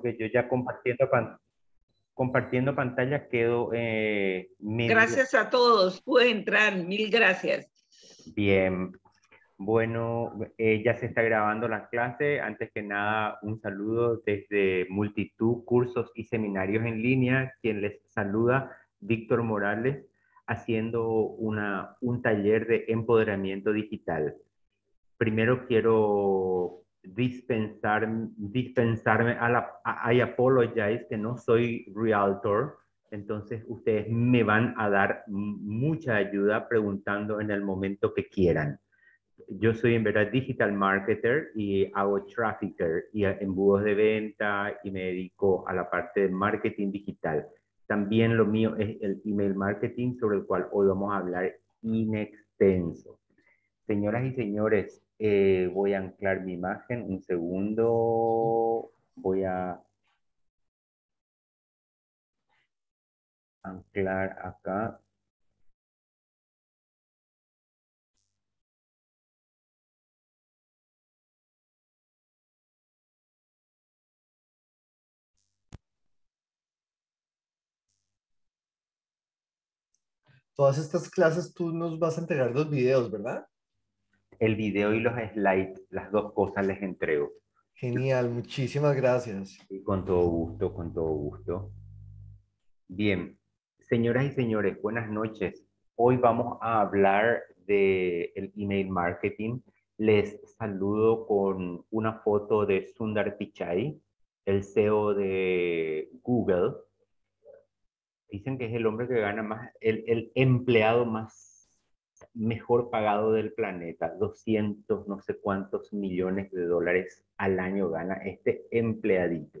porque yo ya compartiendo pantalla quedo... Gracias a todos, pude entrar, mil gracias. Bien, bueno, ya se está grabando la clase. Antes que nada, un saludo desde Multitú Cursos y Seminarios en Línea, quien les saluda, Víctor Morales, haciendo un taller de empoderamiento digital. Primero quiero dispensarme I apologize que no soy realtor, entonces ustedes me van a dar mucha ayuda preguntando en el momento que quieran. Yo soy en verdad digital marketer y hago trafficker y embudos de venta y me dedico a la parte de marketing digital. También lo mío es el email marketing, sobre el cual hoy vamos a hablar in extenso. Señoras y señores, voy a anclar mi imagen, un segundo, voy a anclar acá. Todas estas clases tú nos vas a entregar los videos, ¿verdad? El video y los slides, las dos cosas les entrego. Genial, muchísimas gracias. Y con todo gusto, con todo gusto. Bien, señoras y señores, buenas noches. Hoy vamos a hablar del email marketing. Les saludo con una foto de Sundar Pichai, el CEO de Google. Dicen que es el hombre que gana más, el empleado más mejor pagado del planeta, 200 no sé cuántos millones de dólares al año gana este empleadito.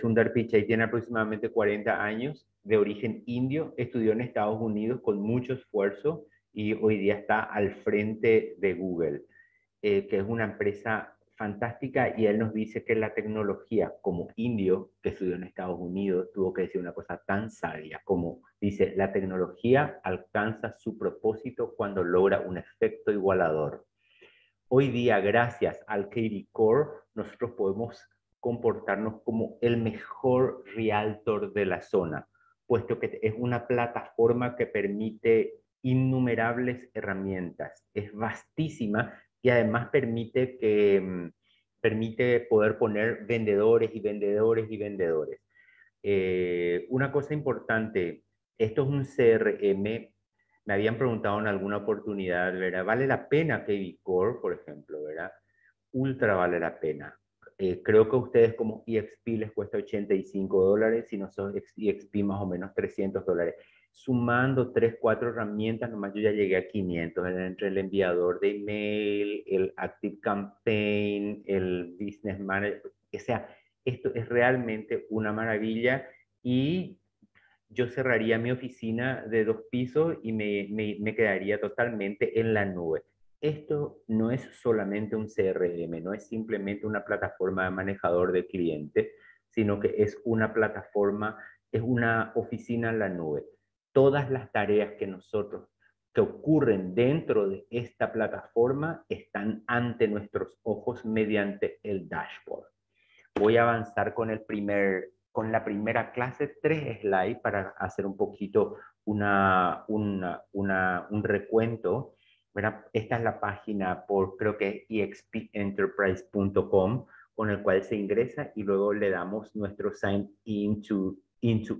Sundar Pichai tiene aproximadamente 40 años, de origen indio, estudió en Estados Unidos con mucho esfuerzo y hoy día está al frente de Google, que es una empresa fantástica, y él nos dice que la tecnología, como indio que estudió en Estados Unidos, tuvo que decir una cosa tan sabia como, dice, la tecnología alcanza su propósito cuando logra un efecto igualador. Hoy día, gracias al KvCORE, nosotros podemos comportarnos como el mejor realtor de la zona, puesto que es una plataforma que permite innumerables herramientas, es vastísima, y además permite poder poner vendedores y vendedores y vendedores. Una cosa importante, esto es un CRM, me habían preguntado en alguna oportunidad, ¿verdad? ¿Vale la pena KvCORE, por ejemplo, verdad? Ultra vale la pena. Creo que a ustedes como EXP les cuesta $85, si no son EXP más o menos $300. Sumando 3 o 4 herramientas, nomás yo ya llegué a 500, entre el enviador de email, el Active Campaign, el Business Manager, o sea, esto es realmente una maravilla, y yo cerraría mi oficina de 2 pisos y me quedaría totalmente en la nube. Esto no es solamente un CRM, no es simplemente una plataforma de manejador de clientes, sino que es una plataforma, es una oficina en la nube. Todas las tareas que ocurren dentro de esta plataforma están ante nuestros ojos mediante el dashboard. Voy a avanzar con la primera clase, 3 slides, para hacer un poquito un recuento, ¿verdad? Esta es la página creo que es expenterprise.com, con el cual se ingresa y luego le damos nuestro sign into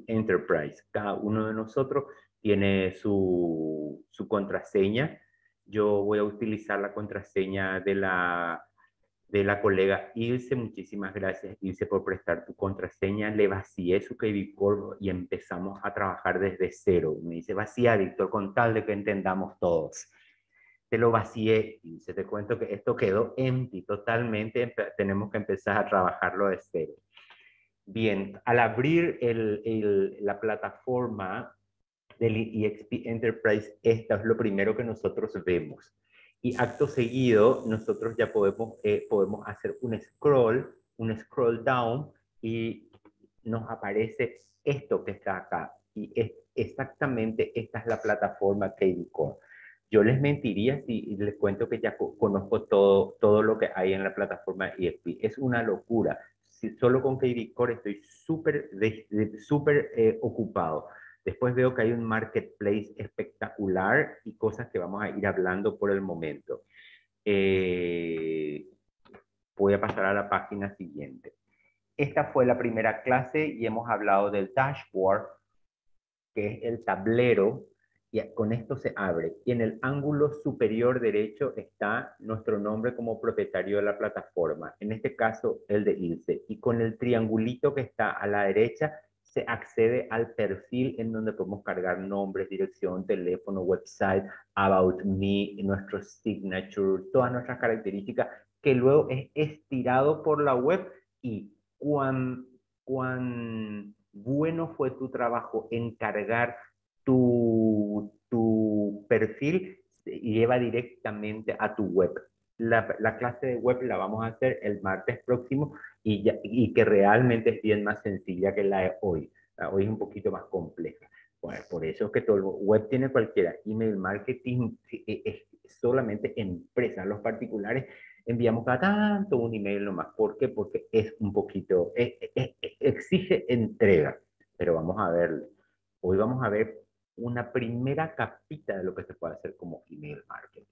Enterprise. Cada uno de nosotros tiene su contraseña. Yo voy a utilizar la contraseña de la colega Ilse. Muchísimas gracias, Ilse, por prestar tu contraseña. Le vacié su KvCORE y empezamos a trabajar desde cero. Me dice, vacía, Víctor, con tal de que entendamos todos. Te lo vacié, Ilse. Te cuento que esto quedó empty totalmente. Tenemos que empezar a trabajarlo de cero. Bien, al abrir la plataforma del EXP Enterprise, esto es lo primero que nosotros vemos. Y acto seguido, nosotros ya podemos hacer un scroll down, y nos aparece esto que está acá. Y exactamente esta es la plataforma KvCORE. Yo les mentiría si les cuento que ya conozco todo lo que hay en la plataforma EXP. Es una locura. solo con KvCORE estoy súper ocupado. Después veo que hay un marketplace espectacular y cosas que vamos a ir hablando por el momento. Voy a pasar a la página siguiente. Esta fue la primera clase y hemos hablado del dashboard, que es el tablero, y con esto se abre. Y en el ángulo superior derecho está nuestro nombre como propietario de la plataforma, en este caso el de Ilse. Y con el triangulito que está a la derecha se accede al perfil en donde podemos cargar nombres, dirección, teléfono, website, about me, nuestro signature, todas nuestras características, que luego es estirado por la web. Y cuán bueno fue tu trabajo en cargar tu perfil, lleva directamente a tu web. La clase de web la vamos a hacer el martes próximo y que realmente es bien más sencilla que la de hoy. La hoy es un poquito más compleja. Bueno, por eso es que todo el web tiene cualquiera. Email marketing es solamente empresas, los particulares. Enviamos cada tanto un email nomás. ¿Por qué? Porque es un poquito, exige entrega. Pero vamos a verlo. Hoy vamos a ver una primera capita de lo que se puede hacer como email marketing.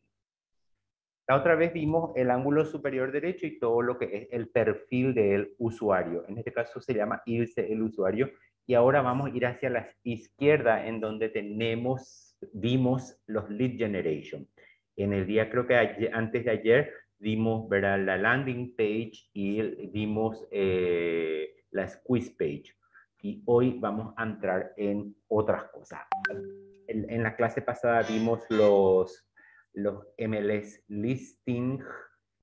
La otra vez vimos el ángulo superior derecho y todo lo que es el perfil del usuario. En este caso se llama Ilse el usuario. Y ahora vamos a ir hacia la izquierda, en donde vimos los lead generation. En el día, creo que antes de ayer, dimos, ¿verdad?, la landing page y dimos la squeeze page. Y hoy vamos a entrar en otras cosas. En la clase pasada vimos los MLS listing,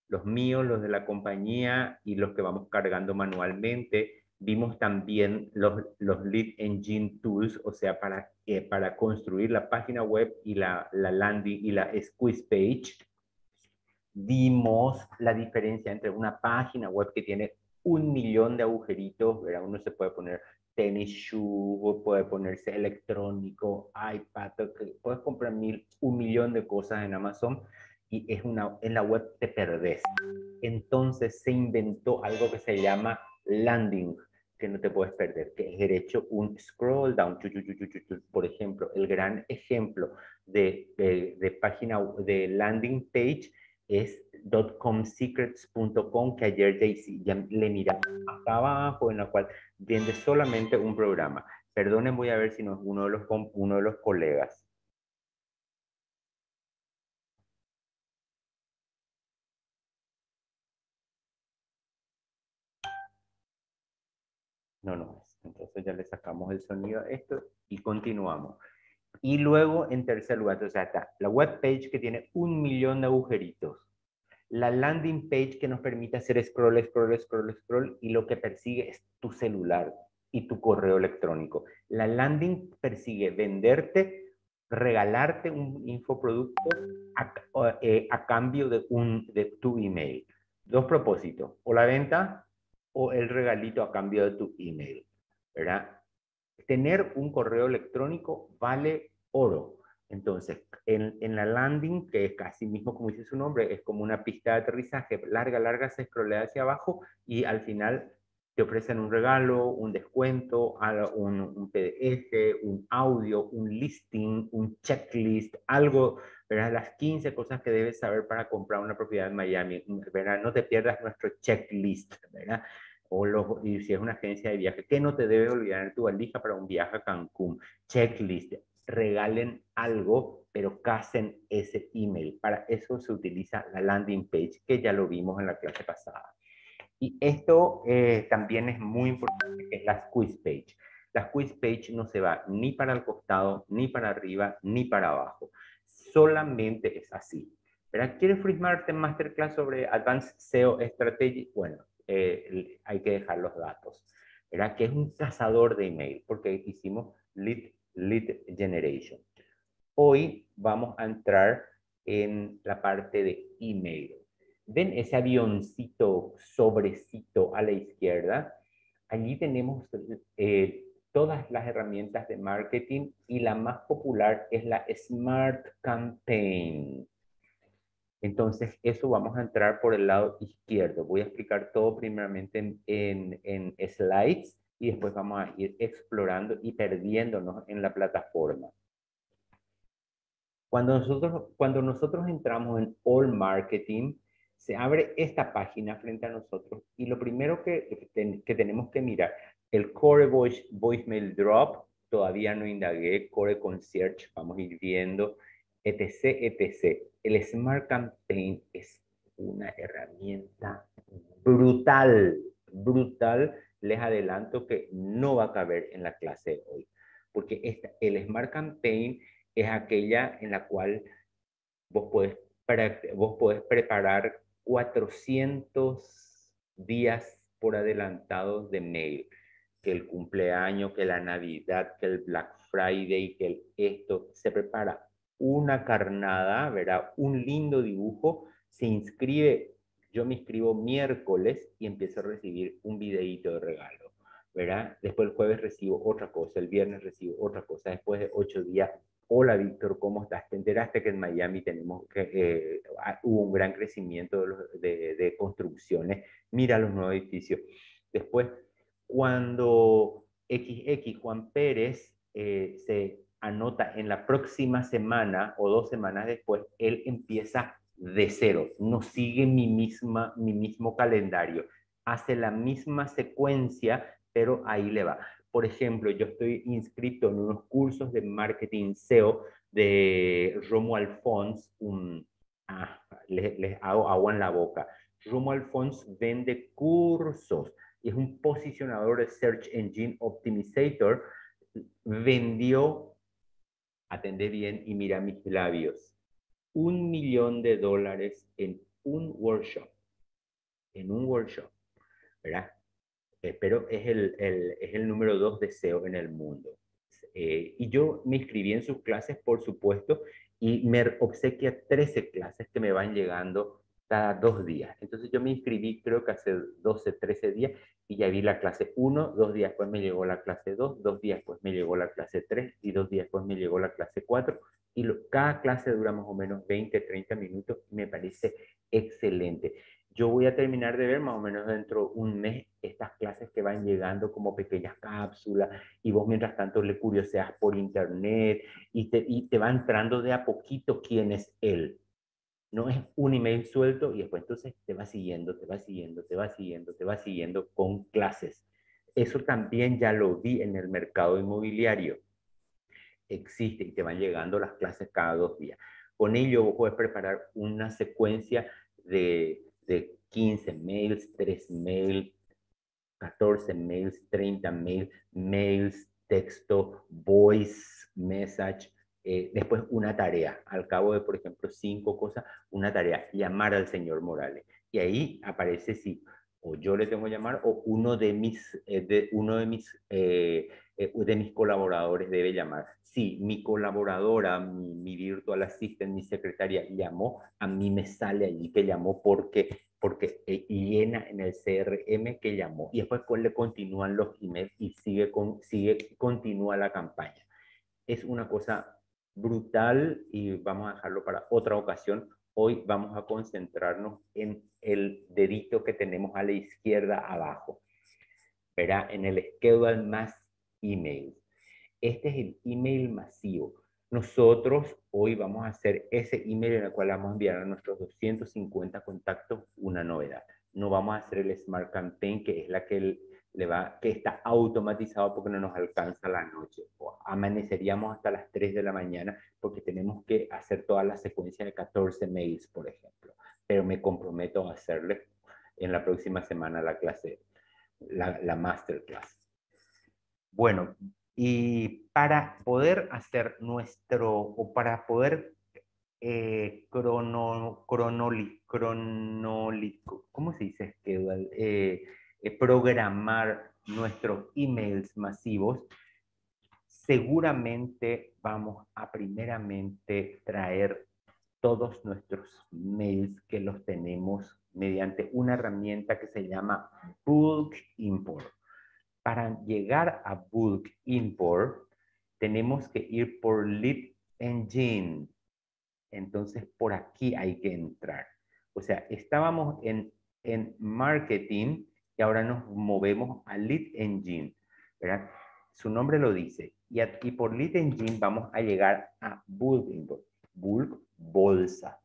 los míos, los de la compañía y los que vamos cargando manualmente. Vimos también los Lead Engine Tools, o sea, para construir la página web y la landing y la squeeze page. Vimos la diferencia entre una página web que tiene 1.000.000 de agujeritos, ¿verdad? Uno se puede poner tenis shoe, puede ponerse electrónico, iPad, puedes comprar 1.000 de cosas en Amazon y en la web te perdés. Entonces se inventó algo que se llama landing, que no te puedes perder, que es derecho un scroll down. Por ejemplo, el gran ejemplo de página de landing page es .comsecrets.com, que ayer ya le miraba hasta abajo, en la cual vende solamente un programa. Perdonen, voy a ver si no es uno de los colegas. No, no es. Entonces ya le sacamos el sonido a esto y continuamos. Y luego, en tercer lugar, o sea, está la web page que tiene 1.000.000 de agujeritos. La landing page que nos permite hacer scroll, scroll, scroll, scroll, y lo que persigue es tu celular y tu correo electrónico. La landing persigue venderte, regalarte un infoproducto a cambio de tu email. Dos propósitos, o la venta o el regalito a cambio de tu email, ¿verdad? Tener un correo electrónico vale oro. Entonces, en la landing, que es casi mismo como dice su nombre, es como una pista de aterrizaje, larga, larga, se escrolea hacia abajo y al final te ofrecen un regalo, un descuento, un PDF, un audio, un listing, un checklist, algo, verás las 15 cosas que debes saber para comprar una propiedad en Miami, ¿verdad? No te pierdas nuestro checklist, ¿verdad? Y si es una agencia de viaje, que no te debes olvidar en tu valija para un viaje a Cancún, checklist. Regalen algo, pero casen ese email. Para eso se utiliza la landing page, que ya lo vimos en la clase pasada. Y esto también es muy importante, que es la squeeze page. La squeeze page no se va ni para el costado, ni para arriba, ni para abajo. Solamente es así. ¿Verdad? ¿Quieres firmarte en masterclass sobre Advanced SEO Strategy? Bueno, hay que dejar los datos. ¿Verdad? Que es un cazador de email, porque hicimos lead generation. Hoy vamos a entrar en la parte de email. ¿Ven ese avioncito, sobrecito a la izquierda? Allí tenemos todas las herramientas de marketing y la más popular es la Smart Campaign. Entonces, eso vamos a entrar por el lado izquierdo. Voy a explicar todo primeramente en slides y después vamos a ir explorando y perdiéndonos en la plataforma. Cuando nosotros entramos en All Marketing, se abre esta página frente a nosotros y lo primero que tenemos que mirar, el Core Voicemail Drop, todavía no indagué, Core Concierge, vamos a ir viendo, etc, etc. El Smart Campaign es una herramienta brutal, brutal. Les adelanto que no va a caber en la clase de hoy, porque el Smart Campaign es aquella en la cual vos podés preparar 400 días por adelantado de mail. Que el cumpleaños, que la Navidad, que el Black Friday, que esto. Se prepara una carnada, ¿verdad? Un lindo dibujo. Se inscribe, yo me inscribo miércoles y empiezo a recibir un videíto de regalo, ¿verdad? Después el jueves recibo otra cosa, el viernes recibo otra cosa. Después de 8 días, hola Víctor, ¿cómo estás? ¿Te enteraste que en Miami hubo un gran crecimiento de construcciones? Mira los nuevos edificios. Después, cuando XX Juan Pérez se anota en la próxima semana o 2 semanas después, él empieza de cero, no sigue mi mismo calendario, hace la misma secuencia, pero ahí le va. Por ejemplo, yo estoy inscrito en unos cursos de marketing SEO de Romo Alfons. Les hago agua en la boca. Romo Alfons vende cursos. Es un posicionador de Search Engine Optimizator. Vendió, atendé bien y mira mis labios, $1 millón en un workshop. En un workshop, ¿verdad? Pero es el número 2 de SEO en el mundo. Y yo me inscribí en sus clases, por supuesto, y me obsequia 13 clases que me van llegando cada 2 días. Entonces yo me inscribí creo que hace 12, 13 días, y ya vi la clase 1, 2 días después me llegó la clase 2, 2 días después me llegó la clase 3, y 2 días después me llegó la clase 4, y cada clase dura más o menos 20, 30 minutos, y me parece excelente. Yo voy a terminar de ver más o menos dentro de un mes estas clases que van llegando como pequeñas cápsulas y vos mientras tanto le curioseas por internet y te va entrando de a poquito quién es él. No es un email suelto y después entonces te va siguiendo con clases. Eso también ya lo vi en el mercado inmobiliario. Existe y te van llegando las clases cada 2 días. Con ello vos podés preparar una secuencia de 15 mails, 3 mails, 14 mails, 30 mails, texto, voice, message, después una tarea. Al cabo de, por ejemplo, 5 cosas, una tarea, llamar al señor Morales. Y ahí aparece si o yo le tengo que llamar o uno de mis colaboradores debe llamar. Si mi colaboradora, mi virtual assistant, mi secretaria llamó, a mí me sale allí que llamó porque llena en el CRM que llamó. Y después le continúan los emails y continúa la campaña. Es una cosa brutal y vamos a dejarlo para otra ocasión. Hoy vamos a concentrarnos en el dedito que tenemos a la izquierda abajo. Verá, en el Schedule más Email. Este es el email masivo. Nosotros hoy vamos a hacer ese email en el cual vamos a enviar a nuestros 250 contactos una novedad. No vamos a hacer el Smart Campaign, que es la que está automatizado porque no nos alcanza la noche. O amaneceríamos hasta las 3 de la mañana porque tenemos que hacer toda la secuencia de 14 mails, por ejemplo. Pero me comprometo a hacerle en la próxima semana la clase, la masterclass. Bueno, y para poder hacer programar nuestros emails masivos, seguramente vamos a primeramente traer todos nuestros mails que los tenemos mediante una herramienta que se llama Bulk Import. Para llegar a Bulk Import, tenemos que ir por Lead Engine. Entonces, por aquí hay que entrar. O sea, estábamos en marketing y ahora nos movemos a lead engine, ¿verdad? Su nombre lo dice. Y aquí por lead engine vamos a llegar a bulk import. Bulk, bolsa.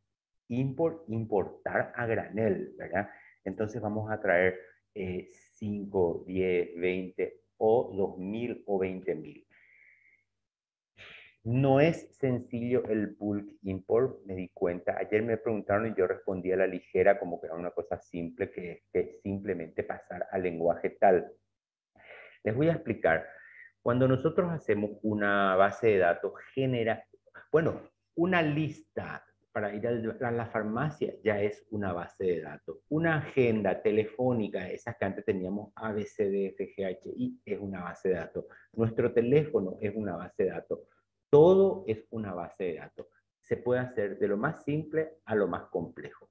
Import, importar a granel, ¿verdad? Entonces vamos a traer 5, 10, 20 o 2.000 o 20.000. No es sencillo el bulk import, me di cuenta. Ayer me preguntaron y yo respondí a la ligera como que era una cosa simple, que es simplemente pasar al lenguaje tal. Les voy a explicar. Cuando nosotros hacemos una base de datos, genera, bueno, una lista para ir a la farmacia ya es una base de datos. Una agenda telefónica, esas que antes teníamos A, B, C, D, F, G, H, I, es una base de datos. Nuestro teléfono es una base de datos. Todo es una base de datos. Se puede hacer de lo más simple a lo más complejo.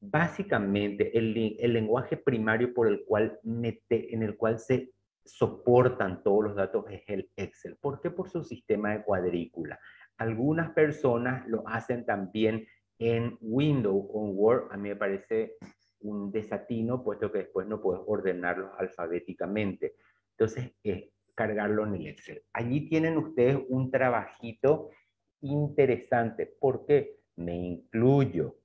Básicamente, el lenguaje primario por el cual en el cual se soportan todos los datos es el Excel. ¿Por qué? Por su sistema de cuadrícula. Algunas personas lo hacen también en Windows o en Word. A mí me parece un desatino, puesto que después no puedes ordenarlos alfabéticamente. Entonces, es cargarlo en el Excel. Allí tienen ustedes un trabajito interesante. ¿Por qué? Me incluyo.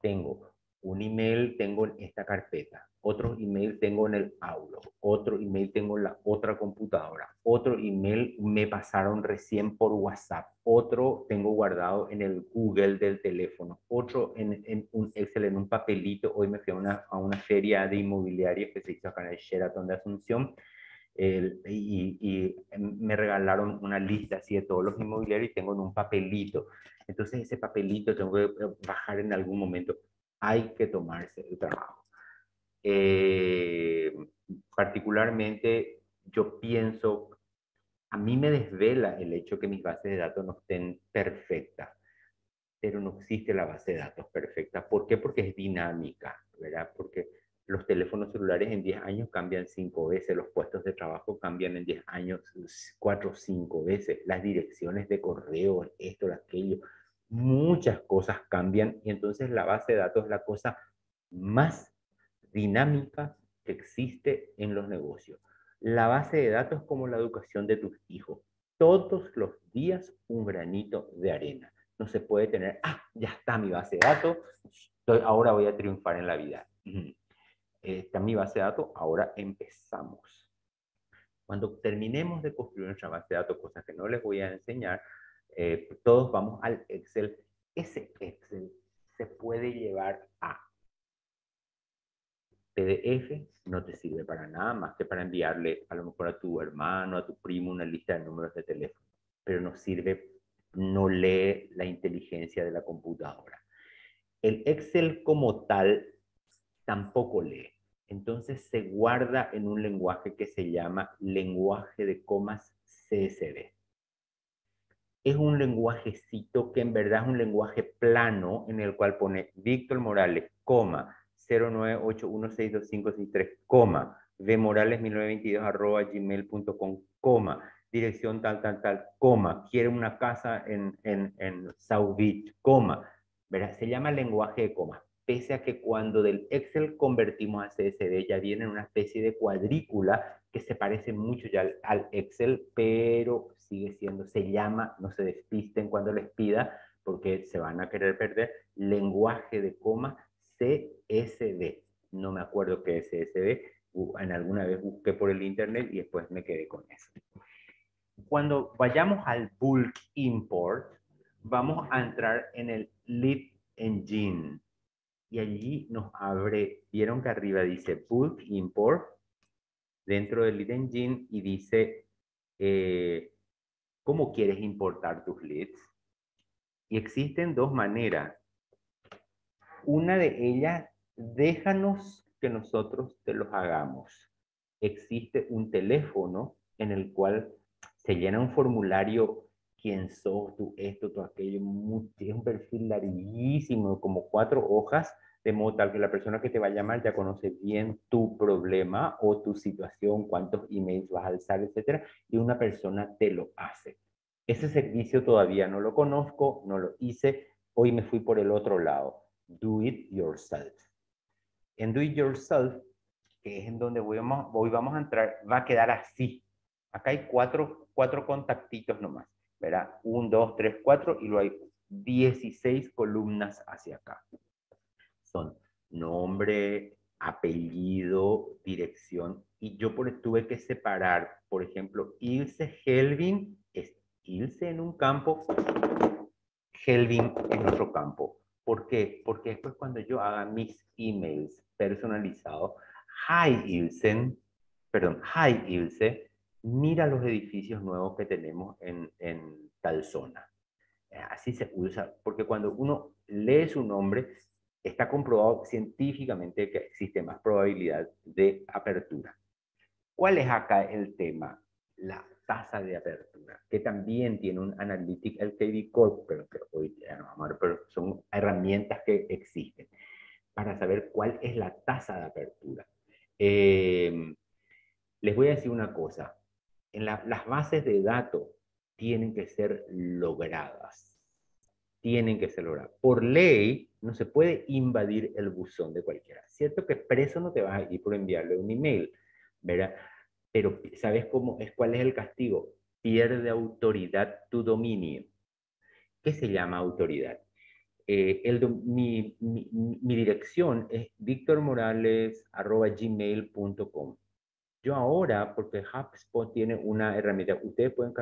Tengo un email, tengo en esta carpeta. Otro email tengo en el Outlook. Otro email tengo en la otra computadora. Otro email me pasaron recién por WhatsApp. Otro tengo guardado en el Google del teléfono. Otro en un Excel, en un papelito. Hoy me fui a una feria de inmobiliarios que se hizo acá en el Sheraton de Asunción. Y me regalaron una lista así de todos los inmobiliarios y tengo en un papelito. Entonces ese papelito tengo que bajar en algún momento. Hay que tomarse el trabajo. Particularmente yo pienso, a mí me desvela el hecho que mis bases de datos no estén perfectas, pero no existe la base de datos perfecta. ¿Por qué? Porque es dinámica, ¿verdad? Porque los teléfonos celulares en 10 años cambian 5 veces, los puestos de trabajo cambian en 10 años 4 o 5 veces, las direcciones de correo, esto, aquello, muchas cosas cambian y entonces la base de datos es la cosa más dinámica que existe en los negocios. La base de datos es como la educación de tus hijos, todos los días un granito de arena. No se puede tener, ya está mi base de datos, ahora voy a triunfar en la vida. Está mi base de datos, ahora empezamos. Cuando terminemos de construir nuestra base de datos, cosas que no les voy a enseñar, todos vamos al Excel. Ese Excel se puede llevar a PDF, no te sirve para nada más que para enviarle a lo mejor a tu hermano, a tu primo, una lista de números de teléfono, pero no sirve, no lee la inteligencia de la computadora. El Excel como tal tampoco lee. Entonces se guarda en un lenguaje que se llama lenguaje de comas CSV. Es un lenguajecito que en verdad es un lenguaje plano en el cual pone Víctor Morales, coma, 0981625563, coma, vmorales1922@gmail.com, coma, dirección tal, tal, tal, coma, quiere una casa en South Beach, coma, ¿verdad? Se llama lenguaje de comas. Pese a que cuando del Excel convertimos a CSV ya viene una especie de cuadrícula que se parece mucho ya al Excel, pero sigue siendo, se llama, no se despisten cuando les pida, porque se van a querer perder, lenguaje de comas CSV. No me acuerdo qué es CSV, en alguna vez busqué por el internet y después me quedé con eso. Cuando vayamos al bulk import, vamos a entrar en el lead engine. Y allí nos abre, vieron que arriba dice Bulk Import, dentro del Lead Engine, y dice, ¿cómo quieres importar tus leads? Y existen dos maneras. Una de ellas, déjanos que nosotros te los hagamos. Existe un teléfono en el cual se llena un formulario. ¿Quién sos? Tú esto, tú aquello. Tiene un perfil larguísimo, como 4 hojas, de modo tal que la persona que te va a llamar ya conoce bien tu problema o tu situación, cuántos emails vas a alzar, etc. Y una persona te lo hace. Ese servicio todavía no lo conozco, no lo hice, hoy me fui por el otro lado, do it yourself. En do it yourself, que es en donde hoy vamos a entrar, va a quedar así. Acá hay cuatro contactitos nomás, ¿verdad? 1, 2, 3, 4 y luego hay 16 columnas hacia acá. Son nombre, apellido, dirección, y yo tuve que separar, por ejemplo, Ilse Helvin es Ilse en un campo, Helvin en otro campo. ¿Por qué? Porque después cuando yo haga mis emails personalizados, Hi Ilse, mira los edificios nuevos que tenemos en tal zona. Así se usa, porque cuando uno lee su nombre, está comprobado científicamente que existe más probabilidad de apertura. ¿Cuál es acá el tema? La tasa de apertura, que también tiene un analytic, el KvCORE, pero que hoy son herramientas que existen, para saber cuál es la tasa de apertura. Les voy a decir una cosa, en las bases de datos tienen que ser logradas. Tienen que ser logradas. Por ley, no se puede invadir el buzón de cualquiera. Cierto que preso no te vas a ir por enviarle un email, ¿verdad? Pero ¿sabes cuál es el castigo? Pierde autoridad tu dominio. ¿Qué se llama autoridad? Mi dirección es victormorales@gmail.com. Yo ahora, porque HubSpot tiene una herramienta, ustedes pueden,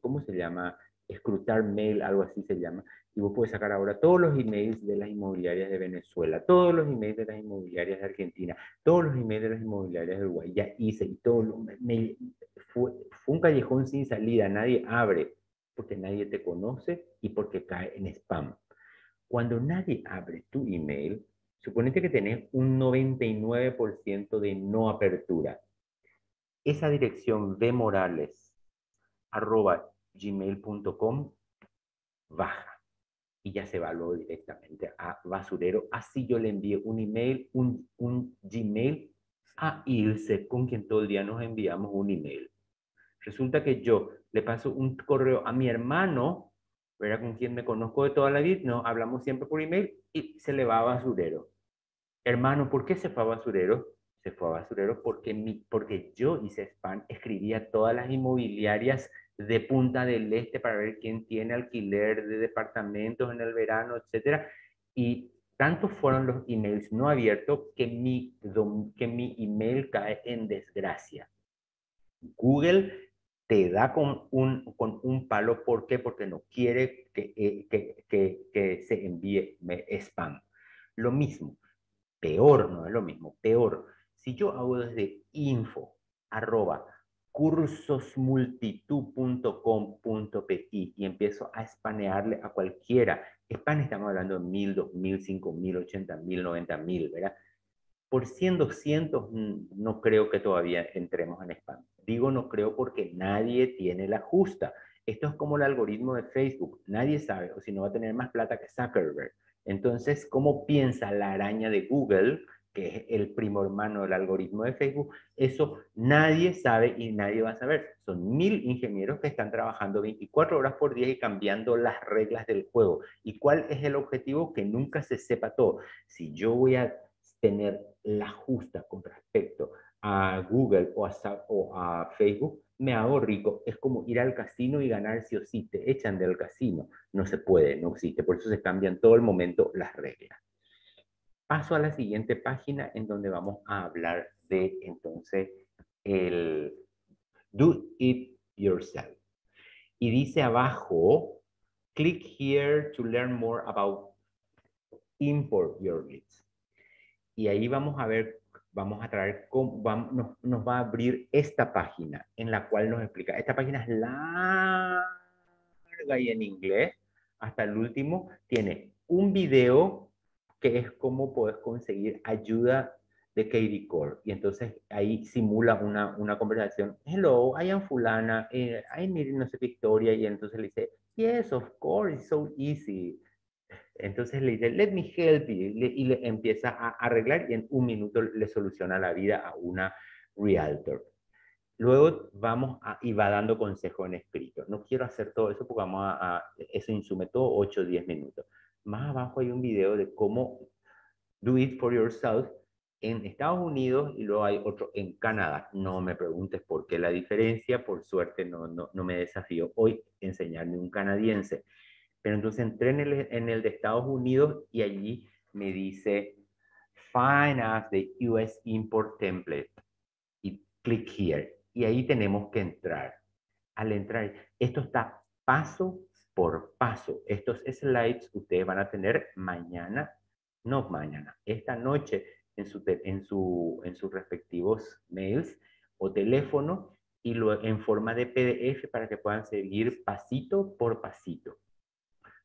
¿cómo se llama? Escrutar mail, algo así se llama, y vos puedes sacar ahora todos los emails de las inmobiliarias de Venezuela, todos los emails de las inmobiliarias de Argentina, todos los emails de las inmobiliarias de Uruguay, ya hice, y todos los mails, fue un callejón sin salida, nadie abre, porque nadie te conoce y porque cae en spam. Cuando nadie abre tu email, suponete que tenés un 99% de no apertura. Esa dirección vmorales@gmail.com baja y ya se va luego directamente a basurero. Así yo le envié un email, un Gmail a Ilse, con quien todo el día nos enviamos un email. Resulta que yo le paso un correo a mi hermano, ¿verdad? Con quien me conozco de toda la vida, no, hablamos siempre por email, y se le va a basurero. Hermano, ¿por qué se fue a basurero? Se fue a basurero porque yo hice spam, escribía todas las inmobiliarias de Punta del Este para ver quién tiene alquiler de departamentos en el verano, etc. Y tantos fueron los emails no abiertos que mi email cae en desgracia. Google te da con un palo. ¿Por qué? Porque no quiere que se envíe spam. Lo mismo, peor, no es lo mismo, peor. Si yo hago desde info@cursosmultitu.com.pi y empiezo a spamearle a cualquiera, spam estamos hablando de 1,000, 2,000, 5,000, 80,000, 90,000, ¿verdad? Por 100, 200 no creo que todavía entremos en spam. Digo no creo porque nadie tiene la justa. Esto es como el algoritmo de Facebook. Nadie sabe, o si no va a tener más plata que Zuckerberg. Entonces, ¿cómo piensa la araña de Google, que es el primo hermano del algoritmo de Facebook? Eso nadie sabe y nadie va a saber. Son 1000 ingenieros que están trabajando 24 horas por día y cambiando las reglas del juego. ¿Y cuál es el objetivo? Que nunca se sepa todo. Si yo voy a tener la justa con respecto a Google o a Facebook, me hago rico. Es como ir al casino y ganar sí o sí. Te echan del casino. No se puede, no existe. Por eso se cambian todo el momento las reglas. Paso a la siguiente página en donde vamos a hablar de, entonces, el do it yourself. Y dice abajo, click here to learn more about import your leads. Y ahí vamos a ver nos va a abrir esta página en la cual nos explica. Esta página es larga y en inglés, hasta el último. Tiene un video que es cómo podés conseguir ayuda de KvCORE. Y entonces ahí simula una conversación. Hello, I am fulana, I need no sé qué historia. Y entonces le dice, yes, of course, it's so easy. Entonces le dice, let me help you, y le empieza a arreglar, y en un minuto le soluciona la vida a una realtor. Luego vamos a, y va dando consejo en escrito. No quiero hacer todo eso porque vamos eso insume todo 8 o 10 minutos. Más abajo hay un video de cómo do it for yourself en Estados Unidos y luego hay otro en Canadá. No me preguntes por qué la diferencia, por suerte no me desafío hoy enseñarle un canadiense. Pero entonces entré en el de Estados Unidos y allí me dice, find us the US import template y click here. Y ahí tenemos que entrar. Al entrar, esto está paso por paso. Estos slides ustedes van a tener mañana, no mañana, esta noche en sus respectivos mails o teléfono y lo, en forma de PDF para que puedan seguir pasito por pasito.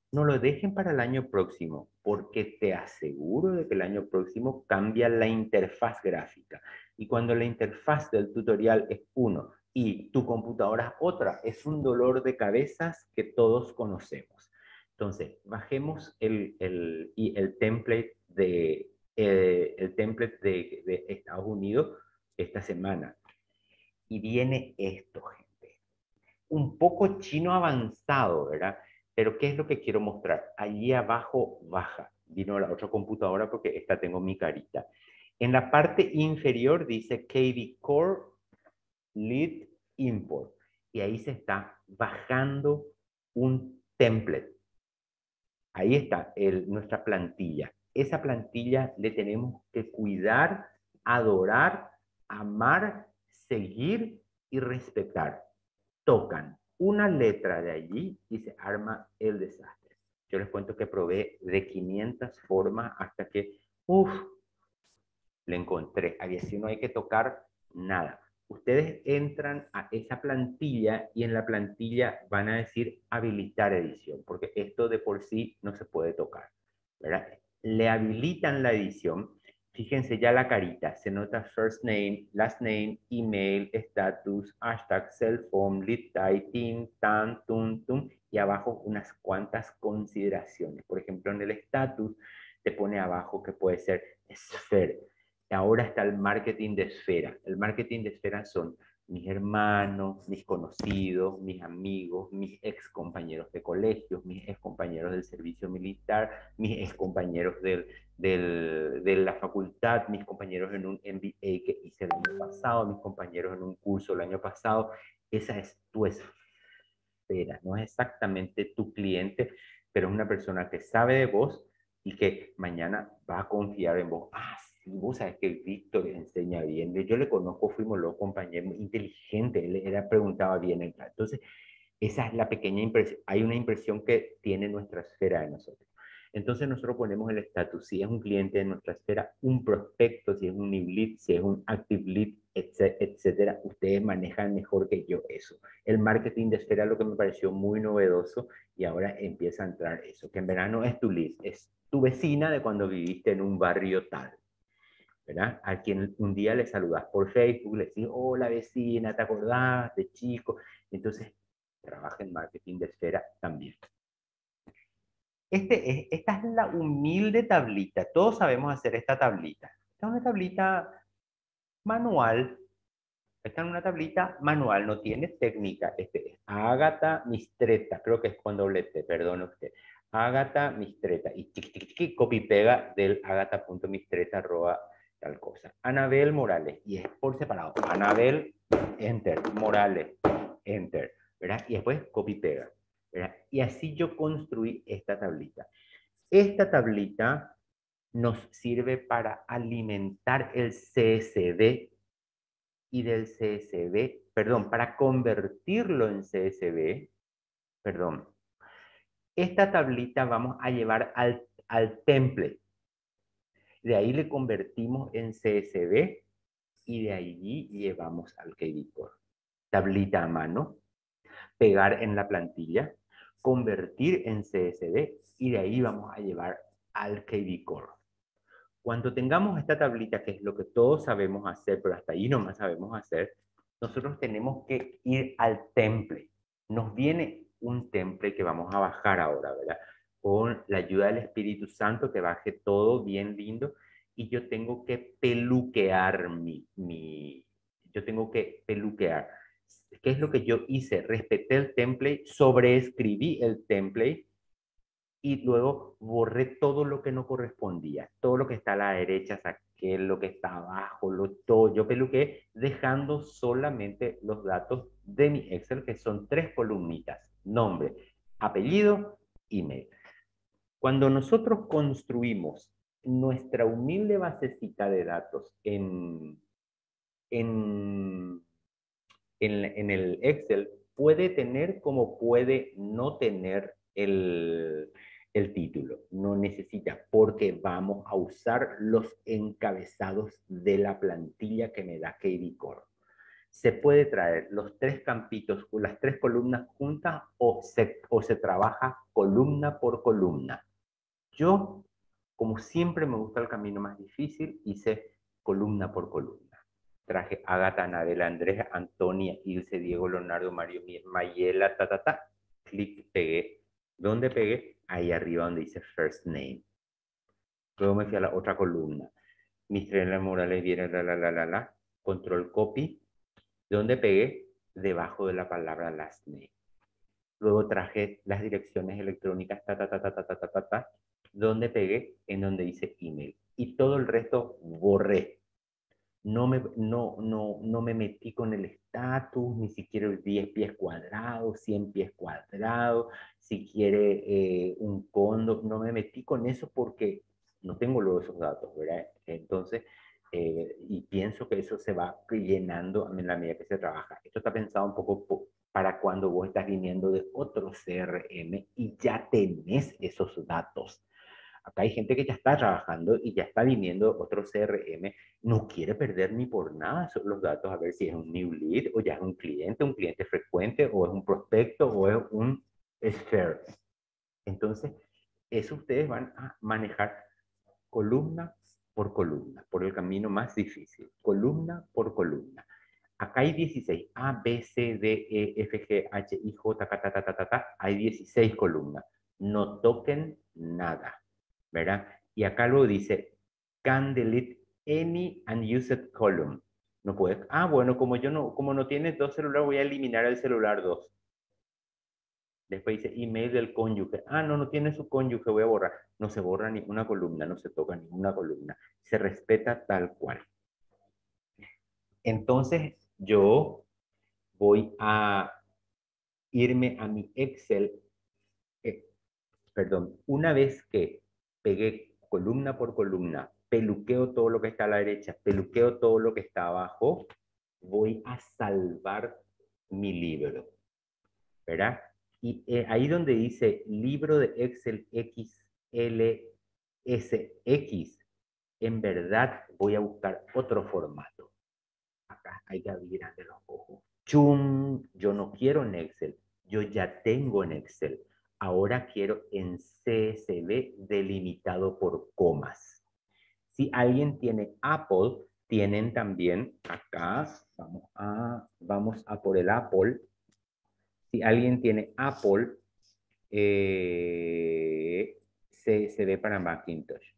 No lo dejen para el año próximo, porque te aseguro de que el año próximo cambia la interfaz gráfica. Y cuando la interfaz del tutorial es uno y tu computadora es otra, es un dolor de cabezas que todos conocemos. Entonces, bajemos el template de el template de Estados Unidos esta semana. Y viene esto, gente. Un poco chino avanzado, ¿verdad? Pero ¿qué es lo que quiero mostrar? Allí abajo baja. Vino la otra computadora porque esta tengo mi carita. En la parte inferior dice KvCORE Lead Import. Y ahí se está bajando un template. Ahí está nuestra plantilla. Esa plantilla le tenemos que cuidar, adorar, amar, seguir y respetar. Tocan una letra de allí y se arma el desastre. Yo les cuento que probé de 500 formas hasta que, le encontré. Ahí sí no hay que tocar nada. Ustedes entran a esa plantilla y en la plantilla van a decir habilitar edición, porque esto de por sí no se puede tocar, ¿verdad? Le habilitan la edición. Fíjense ya la carita, se nota first name, last name, email, status, hashtag, cell phone, lead type, team, tan, tum, tum, y abajo unas cuantas consideraciones. Por ejemplo, en el status te pone abajo que puede ser esfera. Ahora está el marketing de esfera. El marketing de esfera son mis hermanos, mis conocidos, mis amigos, mis ex compañeros de colegios, mis ex compañeros del servicio militar, mis ex compañeros de la facultad, mis compañeros en un MBA que hice el año pasado, mis compañeros en un curso el año pasado. Esa es tu esfera, no es exactamente tu cliente, pero es una persona que sabe de vos y que mañana va a confiar en vos. Ah, sí, vos sabés que Víctor enseña bien. Yo le conozco, fuimos los compañeros, inteligente, él preguntaba bien. Entonces, esa es la pequeña impresión. Hay una impresión que tiene nuestra esfera de nosotros. Entonces, nosotros ponemos el estatus. Si es un cliente de nuestra esfera, un prospecto, si es un new lead, si es un active lead, etcétera. Ustedes manejan mejor que yo eso. El marketing de esfera es lo que me pareció muy novedoso y ahora empieza a entrar eso, que en verano es tu lead, es tu vecina de cuando viviste en un barrio tal, ¿verdad? A quien un día le saludas por Facebook, le decís, hola vecina, ¿te acordás de chico? Entonces, trabaja en marketing de esfera también. Esta es la humilde tablita. Todos sabemos hacer esta tablita. Esta es una tablita manual. Esta es una tablita manual, no tiene técnica. Este es Ágata Mistretta, creo que es con doble T, perdón usted. Ágata Mistretta. Y copy pega del ágata.mistretta arroba tal cosa. Anabel Morales. Y es por separado. Anabel, enter. Morales, enter. ¿Verdad? Y después copy pega. ¿Verdad? Y así yo construí esta tablita. Esta tablita nos sirve para alimentar el CSV y del CSV, perdón, para convertirlo en CSV, perdón. Esta tablita vamos a llevar al template. De ahí le convertimos en CSV y de allí llevamos al KvCORE. Tablita a mano, pegar en la plantilla, convertir en CSV y de ahí vamos a llevar al KvCORE. Cuando tengamos esta tablita, que es lo que todos sabemos hacer, pero hasta ahí nomás sabemos hacer, nosotros tenemos que ir al template. Nos viene un template que vamos a bajar ahora, ¿verdad? Con la ayuda del Espíritu Santo, que baje todo bien lindo, y yo tengo que peluquear mi yo tengo que peluquear. ¿Qué es lo que yo hice? Respeté el template, sobreescribí el template y luego borré todo lo que no correspondía. Todo lo que está a la derecha, saqué lo que está abajo, todo. Yo peluqueé dejando solamente los datos de mi Excel, que son 3 columnitas. Nombre, apellido, email. Cuando nosotros construimos nuestra humilde basecita de datos en el Excel, puede tener como puede no tener el título. No necesita, porque vamos a usar los encabezados de la plantilla que me da KvCORE. Se puede traer los 3 campitos, las 3 columnas juntas, o se trabaja columna por columna. Yo, como siempre, me gusta el camino más difícil, hice columna por columna. Traje Agata, Anabela, Andrés, Antonia, Ilse, Diego, Leonardo, Mario, Mayela, clic, pegué. ¿Dónde pegué? Ahí arriba donde dice first name. Luego me fui a la otra columna. Mistrela Morales viene, control copy. ¿Dónde pegué? Debajo de la palabra last name. Luego traje las direcciones electrónicas, ¿Dónde pegué? En donde dice email. Y todo el resto borré. No me metí con el estatus, ni siquiera el 10 pies cuadrados, 100 pies cuadrados, si quiere un condo. No me metí con eso porque no tengo luego esos datos, ¿verdad? Entonces... y pienso que eso se va llenando en la medida que se trabaja. Esto está pensado un poco para cuando vos estás viniendo de otro CRM y ya tenés esos datos. Acá hay gente que ya está trabajando y ya está viniendo de otro CRM, no quiere perder ni por nada los datos, a ver si es un new lead o ya es un cliente frecuente, o es un prospecto, o es un sphere. Entonces, eso ustedes van a manejar columna por columna, por el camino más difícil, columna por columna. Acá hay 16, A, B, C, D, E, F, G, H, I, J, K, hay 16 columnas. No toquen nada, ¿verdad? Y acá lo dice, can delete any unused column. No puedes, bueno, como no tienes 2 celulares, voy a eliminar el celular 2. Después dice email del cónyuge. No tiene su cónyuge, voy a borrar. No se borra ninguna columna, no se toca ninguna columna. Se respeta tal cual. Entonces, yo voy a irme a mi Excel. Una vez que pegué columna por columna, peluqueo todo lo que está a la derecha, peluqueo todo lo que está abajo, voy a salvar mi libro, ¿verdad? Y ahí donde dice libro de Excel XLSX, en verdad voy a buscar otro formato. Acá hay que abrir los ojos. ¡Chum! Yo no quiero en Excel. Yo ya tengo en Excel. Ahora quiero en CSV delimitado por comas. Si alguien tiene Apple, tienen también acá. Vamos a por el Apple. Si alguien tiene Apple, CSV para Macintosh.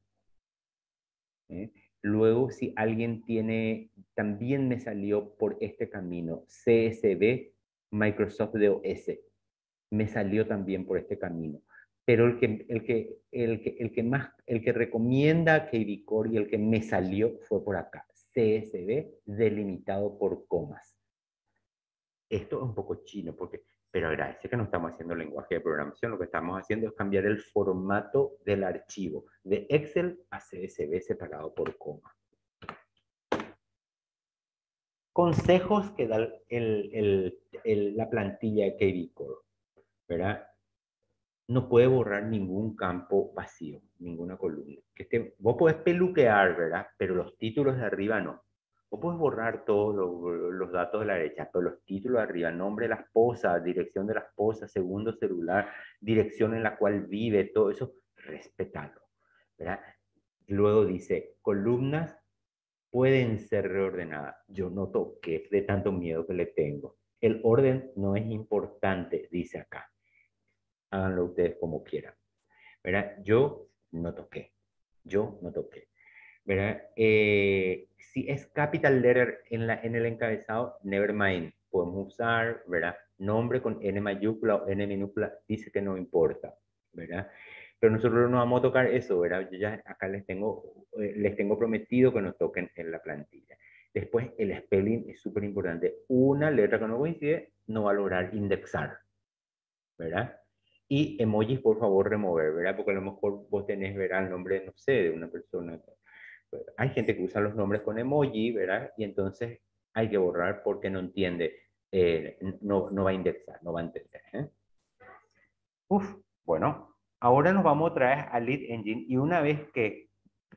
Luego, si alguien tiene, también me salió por este camino, CSV Microsoft DOS. Me salió también por este camino. Pero el que recomienda KvCORE y el que me salió fue por acá. CSV delimitado por comas. Esto es un poco chino, pero agradece que no estamos haciendo lenguaje de programación, lo que estamos haciendo es cambiar el formato del archivo, de Excel a CSV separado por coma. Consejos que da la plantilla de KvCORE, ¿verdad? No puede borrar ningún campo vacío, ninguna columna. Vos podés peluquear, ¿verdad? Pero los títulos de arriba no. O puedes borrar todos los datos de la derecha, todos los títulos de arriba, nombre de la esposa, dirección de la esposa, segundo celular, dirección en la cual vive, todo eso, respetarlo, ¿verdad? Luego dice, columnas pueden ser reordenadas. Yo no toqué de tanto miedo que le tengo. El orden no es importante, dice acá. Háganlo ustedes como quieran, ¿verdad? Yo no toqué. ¿verdad? Si es capital letter en el encabezado, nevermind, podemos usar, ¿verdad? Nombre con N mayúscula o N minúscula dice que no importa, ¿verdad? Pero nosotros no vamos a tocar eso, ¿verdad? Yo ya acá les tengo prometido que nos toquen en la plantilla. Después, el spelling es súper importante. Una letra que no coincide no va a lograr indexar, ¿verdad? Y emojis, por favor, remover, ¿verdad? Porque a lo mejor vos tenés, ¿verdad? El nombre, no sé, de una persona. Hay gente que usa los nombres con emoji, ¿verdad? Y entonces hay que borrar porque no entiende, no va a indexar, no va a entender, ¿eh? Bueno, ahora nos vamos otra vez a Lead Engine y una vez que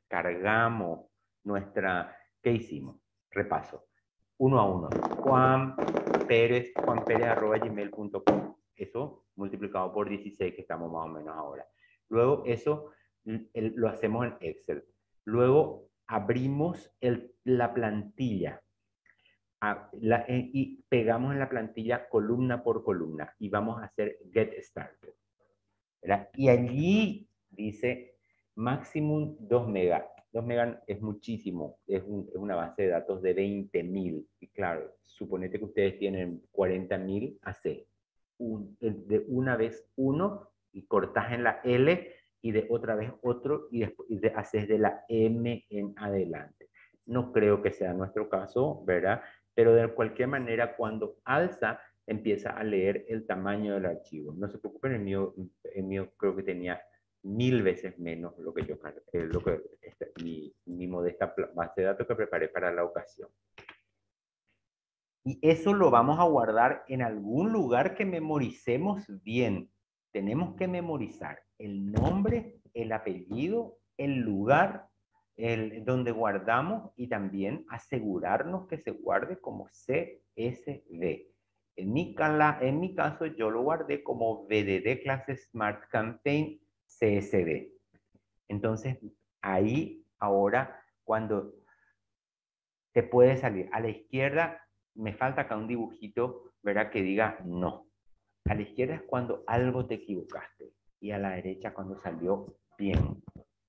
cargamos nuestra... ¿Qué hicimos? Repaso. Uno a uno. juanperez@gmail.com. Eso multiplicado por 16, que estamos más o menos ahora. Luego eso lo hacemos en Excel. Luego abrimos la plantilla y pegamos en la plantilla columna por columna y vamos a hacer Get Started, ¿verdad? Y allí dice maximum 2 megas. 2 megas es muchísimo, es una base de datos de 20.000. Y claro, suponete que ustedes tienen 40.000, hace de una vez uno y cortás en la L y de otra vez otro y después haces de la M en adelante. No creo que sea nuestro caso, ¿verdad? Pero de cualquier manera, cuando alza, empieza a leer el tamaño del archivo. No se preocupen, el mío creo que tenía 1000 veces menos lo que yo mi modesta base de datos que preparé para la ocasión. Y eso lo vamos a guardar en algún lugar que memoricemos bien. Tenemos que memorizar el nombre, el apellido, el lugar donde guardamos y también asegurarnos que se guarde como CSV. En mi caso, yo lo guardé como BDD Class Smart Campaign CSV. Entonces, ahí, ahora, cuando te puede salir a la izquierda, me falta acá un dibujito, ¿verdad? Que diga no. A la izquierda es cuando algo te equivocaste. Y a la derecha cuando salió bien.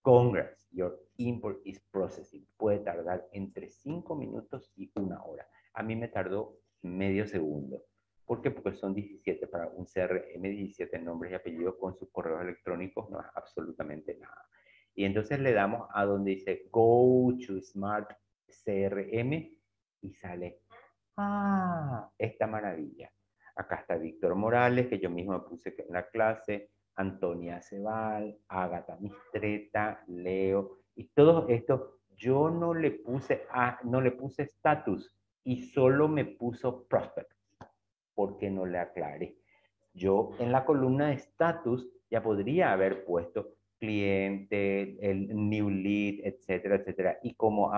Congrats, your import is processing. Puede tardar entre 5 minutos y 1 hora. A mí me tardó medio segundo. ¿Por qué? Porque son 17 para un CRM, 17 nombres y apellidos con sus correos electrónicos, no es absolutamente nada. Y entonces le damos a donde dice Go to Smart CRM y sale esta maravilla. Acá está Víctor Morales, que yo mismo puse en la clase, Antonia Cebal, Ágata Mistreta, Leo, y todo esto yo no le puse status y solo me puso prospect, porque no le aclaré. Yo en la columna de status ya podría haber puesto cliente, el new lead, etcétera, etcétera, y como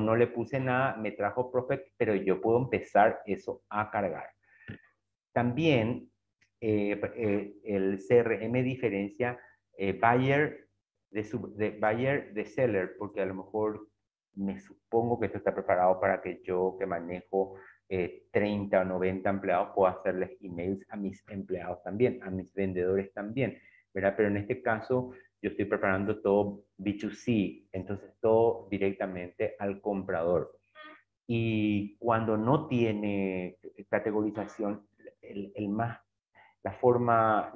no le puse nada, me trajo prospect, pero yo puedo empezar eso a cargar. También el CRM diferencia buyer de seller, porque a lo mejor me supongo que esto está preparado para que yo, que manejo 30 o 90 empleados, pueda hacerles emails a mis empleados también, a mis vendedores también, ¿verdad? Pero en este caso yo estoy preparando todo B2C, entonces todo directamente al comprador. Y cuando no tiene categorización, la forma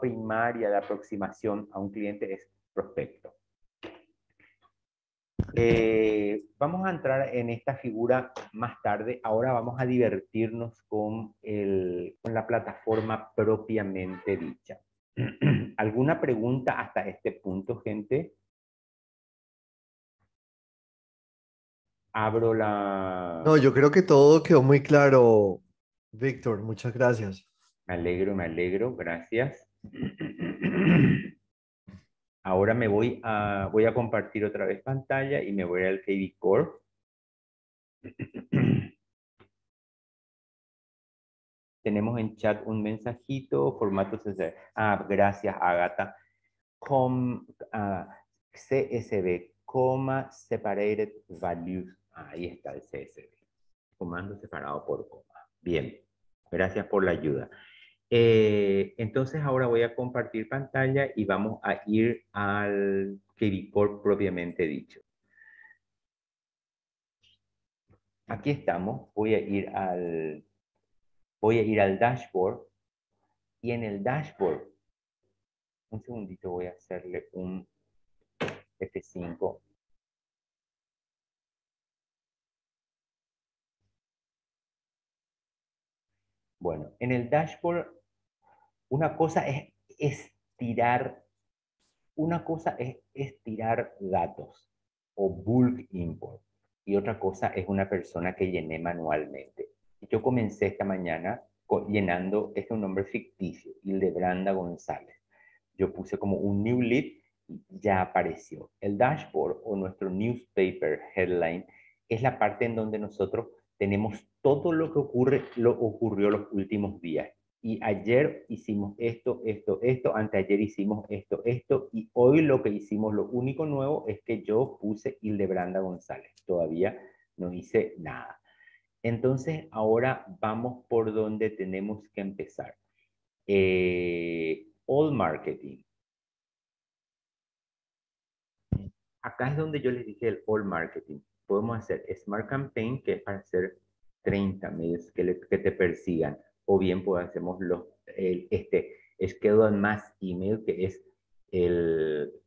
primaria de aproximación a un cliente es prospecto. Vamos a entrar en esta figura más tarde. Ahora vamos a divertirnos con la plataforma propiamente dicha. ¿Alguna pregunta hasta este punto, gente? Abro la... No, yo creo que todo quedó muy claro, Víctor. Muchas gracias. Me alegro, gracias. Ahora voy a compartir otra vez pantalla y me voy al KvCORE. Tenemos en chat un mensajito, formato CSV. Gracias, Agata. CSV, comma, separated values. Ahí está el CSV. Comando separado por coma. Bien, gracias por la ayuda. Entonces ahora voy a compartir pantalla y vamos a ir al KvCORE propiamente dicho. aquí estamos, voy a ir al dashboard, y en el dashboard, un segundito, voy a hacerle un F5. Bueno, en el dashboard, una cosa es estirar, datos o bulk import, y otra cosa es una persona que llené manualmente. Yo comencé esta mañana llenando, este es un nombre ficticio, Hildebranda González. Yo puse como un new lead y ya apareció. El dashboard o nuestro newspaper headline es la parte en donde nosotros tenemos todo lo que ocurrió los últimos días. Y ayer hicimos esto, esto, esto, anteayer hicimos esto, esto, y hoy lo que hicimos, lo único nuevo es que yo puse Hildebranda González. Todavía no hice nada. Entonces, ahora vamos por donde tenemos que empezar. All Marketing. Acá es donde yo les dije el All Marketing. Podemos hacer Smart Campaign, que es para hacer 30 mails que te persigan. O bien pues, hacemos este Schedule Mass Email, que es el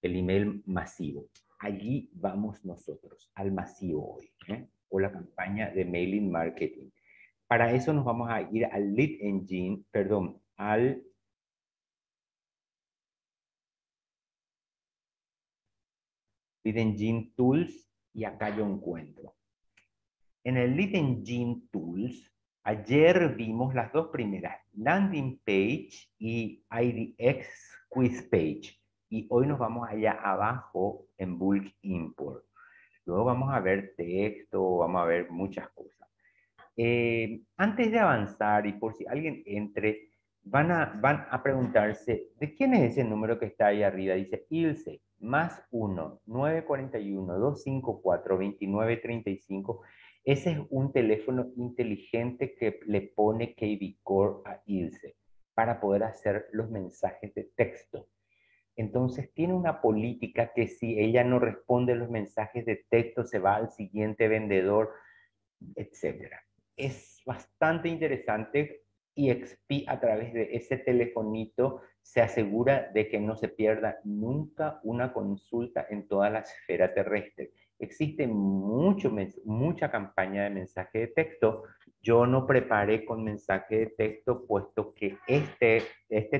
email masivo. Allí vamos nosotros, al masivo hoy, o la campaña de mailing marketing. Para eso nos vamos a ir al Lead Engine, perdón, al Lead Engine Tools, y acá yo encuentro. En el Lead Engine Tools, ayer vimos las dos primeras, Landing Page y IDX Quiz Page. Y hoy nos vamos allá abajo en Bulk Import. Luego vamos a ver texto, vamos a ver muchas cosas. Antes de avanzar, y por si alguien entre, van a preguntarse, ¿de quién es ese número que está ahí arriba? Dice Ilse, +1 941 254 2935. Ese es un teléfono inteligente que le pone KvCORE a Ilse para poder hacer los mensajes de texto. Entonces tiene una política que si ella no responde los mensajes de texto, se va al siguiente vendedor, etc. Es bastante interesante y EXP a través de ese telefonito se asegura de que no se pierda nunca una consulta en toda la esfera terrestre. Existe mucha campaña de mensaje de texto. Yo no preparé con mensaje de texto, puesto que este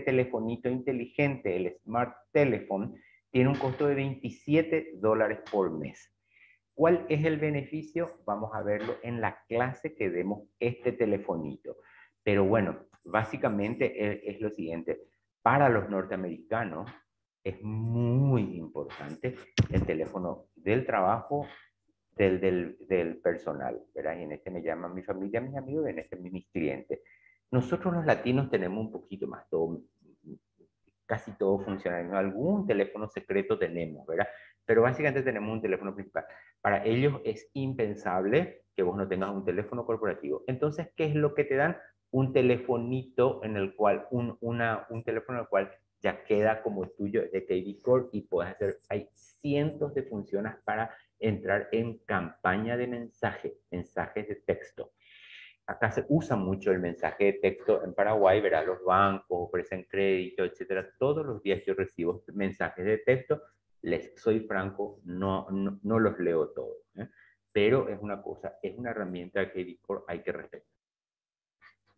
telefonito inteligente, el Smart Telephone, tiene un costo de $27 por mes. ¿Cuál es el beneficio? Vamos a verlo en la clase que demos este telefonito. Pero bueno, básicamente es lo siguiente. Para los norteamericanos es muy importante el teléfono del trabajo, del personal, ¿verdad? Y en este me llaman mi familia, mis amigos, y en este mis clientes. Nosotros los latinos tenemos un poquito más, casi todo funciona. Algún teléfono secreto tenemos, ¿verdad? Pero básicamente tenemos un teléfono principal. Para ellos es impensable que vos no tengas un teléfono corporativo. Entonces, ¿qué es lo que te dan? Un telefonito en el cual, un teléfono en el cual ya queda como tuyo de KvCORE y puedes hacer, hay cientos de funciones para entrar en campaña de mensajes de texto. Acá se usa mucho el mensaje de texto en Paraguay, verá, los bancos ofrecen crédito, etcétera. Todos los días yo recibo mensajes de texto, les soy franco, no los leo todos, pero es una cosa, es una herramienta que KvCORE hay que respetar.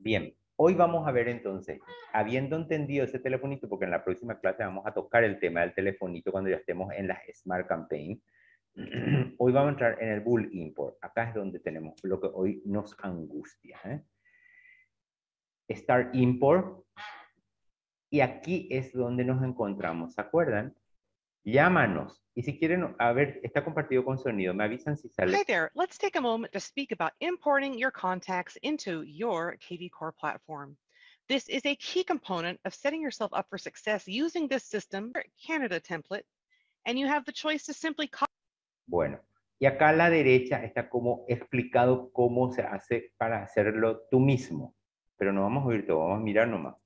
Bien, hoy vamos a ver entonces, habiendo entendido ese telefonito, porque en la próxima clase vamos a tocar el tema del telefonito cuando ya estemos en las Smart Campaign. Hoy vamos a entrar en el Bulk Import. Acá es donde tenemos lo que hoy nos angustia. Start Import. Y aquí es donde nos encontramos. ¿Se acuerdan? Llámanos. Y si quieren, a ver, está compartido con sonido. Me avisan si sale. Hi there. Let's take a moment to speak about importing your contacts into your KvCORE platform. This is a key component of setting yourself up for success using this system, Canada template, and you have the choice to simply copy. Bueno, y acá a la derecha está como explicado cómo se hace para hacerlo tú mismo. Pero no vamos a oír todo, vamos a mirar nomás.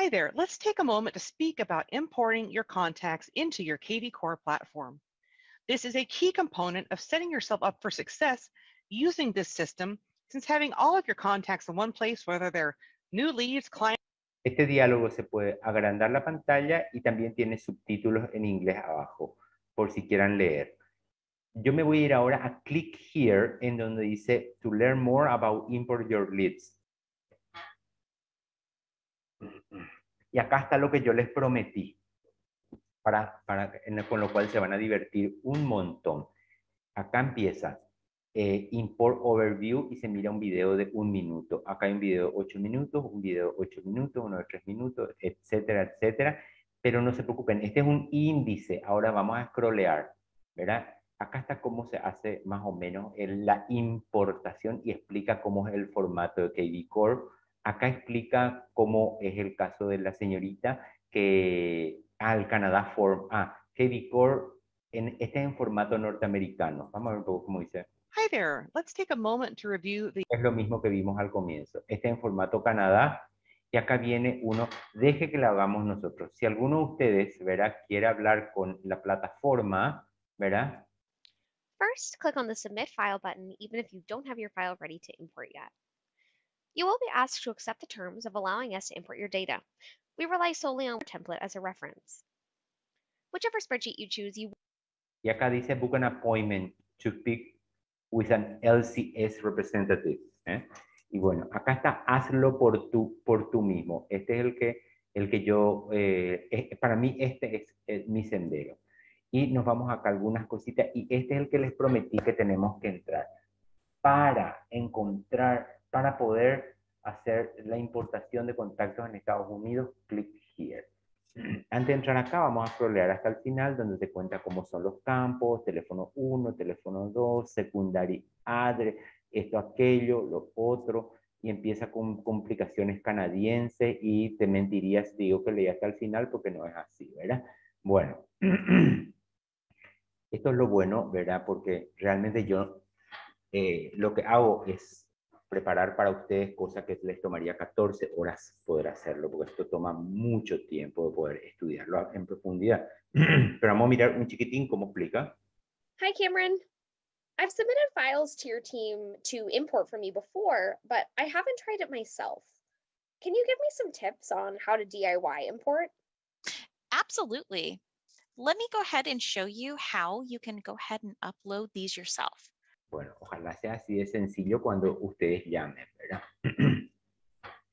Hi there, let's take a moment to speak about importing your contacts into your KvCORE platform. This is a key component of setting yourself up for success using this system, since having all of your contacts in one place, whether they're new leads, clients. Este diálogo se puede agrandar la pantalla y también tiene subtítulos en inglés abajo, por si quieran leer. Yo me voy a ir ahora a Click Here, en donde dice To learn more about import your leads. Y acá está lo que yo les prometí, con lo cual se van a divertir un montón. Acá empieza Import Overview y se mira un video de 1 minuto. Acá hay un video de 8 minutos, un video de 8 minutos, uno de 3 minutos, etcétera, etcétera. Pero no se preocupen, este es un índice. Ahora vamos a scrollear, ¿verdad? Acá está cómo se hace más o menos la importación y explica cómo es el formato de KvCORE. Acá explica cómo es el caso de la señorita que al Canadá Form. KvCORE, este es en formato norteamericano. Vamos a ver un poco cómo dice. Hi there. Let's take a moment to review the... Es lo mismo que vimos al comienzo. Este es en formato Canadá. Y acá viene uno, deje que lo hagamos nosotros. Si alguno de ustedes, ¿verdad?, quiere hablar con la plataforma, ¿verdad? First, click on the Submit File button, even if you don't have your file ready to import yet. You will be asked to accept the terms of allowing us to import your data. We rely solely on our template as a reference. Whichever spreadsheet you choose, you... Y acá dice, book an appointment to pick with an LCS representative. Y bueno, acá está, hazlo por tú mismo. Este es el que yo, para mí este es mi sendero. Y nos vamos acá algunas cositas. Y este es el que les prometí que tenemos que entrar para poder hacer la importación de contactos en Estados Unidos. Click here. Antes de entrar acá, vamos a scrollear hasta el final, donde te cuenta cómo son los campos: teléfono 1, teléfono 2, secondary address, esto, aquello, lo otro. Y empieza con complicaciones canadienses. Y te mentirías, digo que leí hasta el final, porque no es así, ¿verdad? Bueno. Esto es lo bueno, ¿verdad? Porque realmente yo lo que hago es preparar para ustedes cosas que les tomaría 14 horas poder hacerlo, porque esto toma mucho tiempo de poder estudiarlo en profundidad. Pero vamos a mirar un chiquitín cómo explica. Hi Cameron, I've submitted files to your team to import for me before, but I haven't tried it myself. Can you give me some tips on how to DIY import? Absolutely. Let me go ahead and show you how you can go ahead and upload these yourself. Bueno, ojalá sea así de sencillo cuando ustedes llamen, ¿verdad?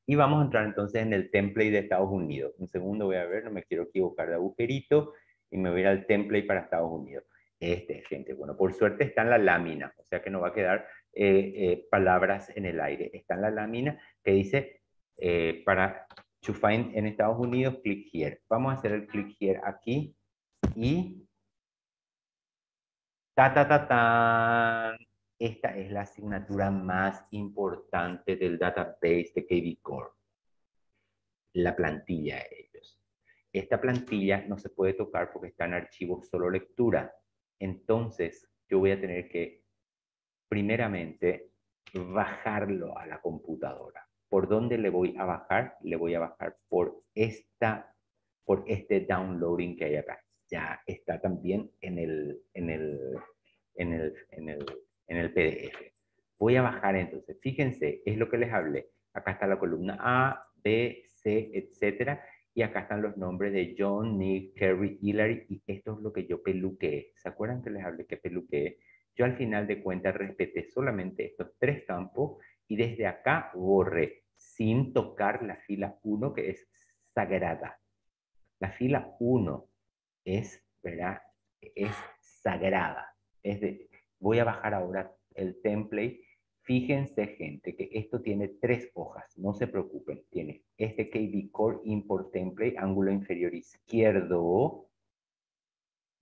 Y vamos a entrar entonces en el template de Estados Unidos. Un segundo, voy a ver, no me quiero equivocar de agujerito, y me voy a ir al template para Estados Unidos. Este, gente, bueno, por suerte está en la lámina, o sea que no va a quedar palabras en el aire. Está en la lámina que dice, para to find en Estados Unidos, click here. Vamos a hacer el click here aquí, y... ¡Ta-ta-ta-tan! Esta es la asignatura más importante del database de KvCORE. La plantilla de ellos. Esta plantilla no se puede tocar porque está en archivos solo lectura. Entonces, yo voy a tener que, primeramente, bajarlo a la computadora. ¿Por dónde le voy a bajar? Le voy a bajar por este downloading que hay acá. Ya está también en el PDF. Voy a bajar entonces. Fíjense, es lo que les hablé. Acá está la columna A, B, C, etcétera. Y acá están los nombres de John, Nick, Kerry, Hillary. Y esto es lo que yo peluqueé. ¿Se acuerdan que les hablé que peluqueé? Yo al final de cuentas respeté solamente estos 3 campos. Y desde acá borré sin tocar la fila 1, que es sagrada. La fila 1. ¿Verdad? Es sagrada. Voy a bajar ahora el template. Fíjense, gente, que esto tiene 3 hojas. No se preocupen. Tiene este KvCORE Import Template, ángulo inferior izquierdo.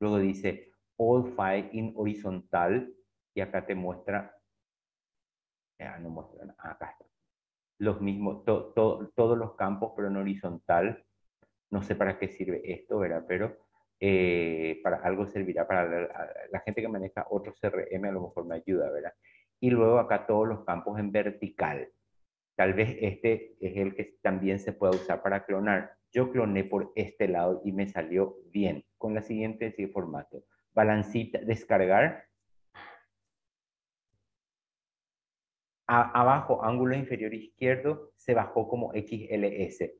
Luego dice All File in horizontal. Y acá te muestra... no muestra nada. Acá está. Los mismos, todos los campos, pero en horizontal. No sé para qué sirve esto, ¿verdad? Pero para algo servirá. Para la gente que maneja otro CRM a lo mejor me ayuda, ¿verdad? Y luego acá todos los campos en vertical. Tal vez este es el que también se puede usar para clonar. Yo cloné por este lado y me salió bien. Con la siguiente formato. Balancita, descargar. Abajo, ángulo inferior izquierdo, se bajó como XLS.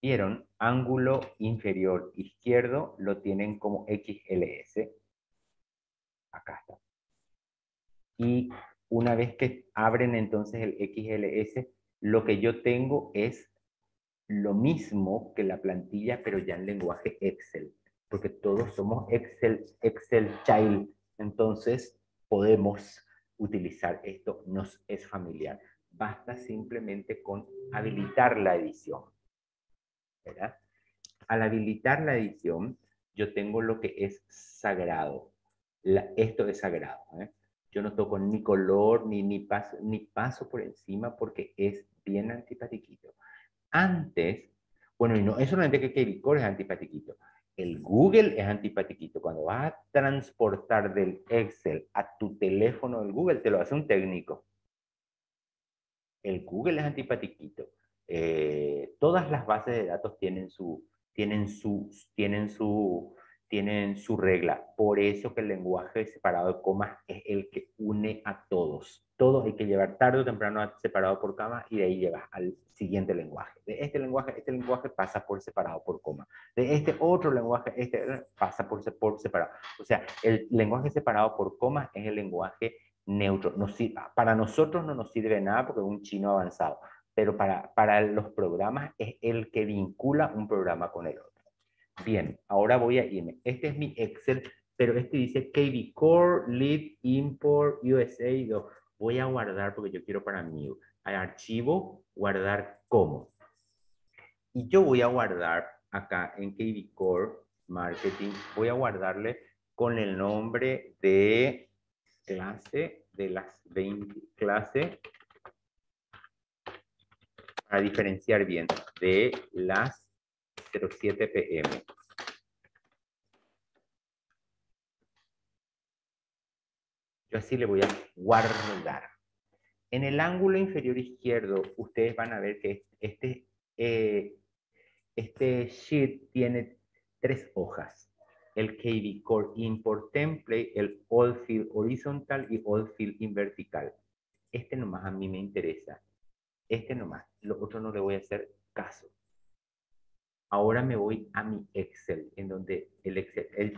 ¿Vieron? Ángulo inferior izquierdo lo tienen como XLS. Acá está. Y una vez que abren entonces el XLS, lo que yo tengo es lo mismo que la plantilla, pero ya en lenguaje Excel. Porque todos somos Excel Child. Entonces podemos utilizar esto, nos es familiar. Basta simplemente con habilitar la edición, ¿verdad? Al habilitar la edición, yo tengo lo que es sagrado. Esto es sagrado, ¿eh? Yo no toco ni color, ni paso por encima, porque es bien antipatiquito. Antes, bueno, y no es solamente que KvCORE es antipatiquito, el Google es antipatiquito. Cuando vas a transportar del Excel a tu teléfono del Google, te lo hace un técnico. El Google es antipatiquito. Todas las bases de datos tienen su regla. Por eso que el lenguaje separado de comas es el que une a todos. Todos hay que llevar tarde o temprano separado por coma, y de ahí llevas al siguiente lenguaje. De este lenguaje pasa por separado por coma. De este otro lenguaje, este pasa por separado. O sea, el lenguaje separado por coma es el lenguaje neutro. Para nosotros no nos sirve de nada porque es un chino avanzado, pero para los programas es el que vincula un programa con el otro. Bien, ahora voy a irme. Este es mi Excel, pero este dice KvCORE, Lead, Import, USA. Voy a guardar porque yo quiero para mí. Hay archivo, guardar como. Y yo voy a guardar acá en KvCORE Marketing, voy a guardarle con el nombre de clase, de las 20 clases, para diferenciar bien, de las 07 PM. Yo así le voy a guardar. En el ángulo inferior izquierdo, ustedes van a ver que este sheet tiene 3 hojas. El KvCORE Import Template, el All Field Horizontal y All Field in Vertical. Este nomás a mí me interesa. Este nomás. Lo otro no le voy a hacer caso. Ahora me voy a mi Excel, en donde el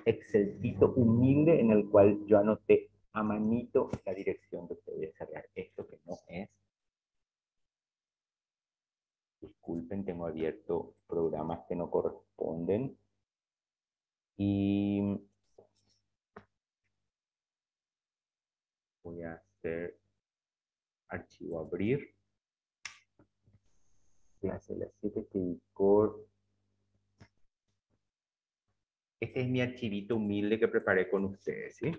Excelcito humilde en el cual yo anoté a manito la dirección de que voy a desarrollar. Esto que no es. Disculpen, tengo abierto programas que no corresponden. Y voy a hacer archivo abrir. Clase las 7 KvCORE. Este es mi archivito humilde que preparé con ustedes, ¿sí?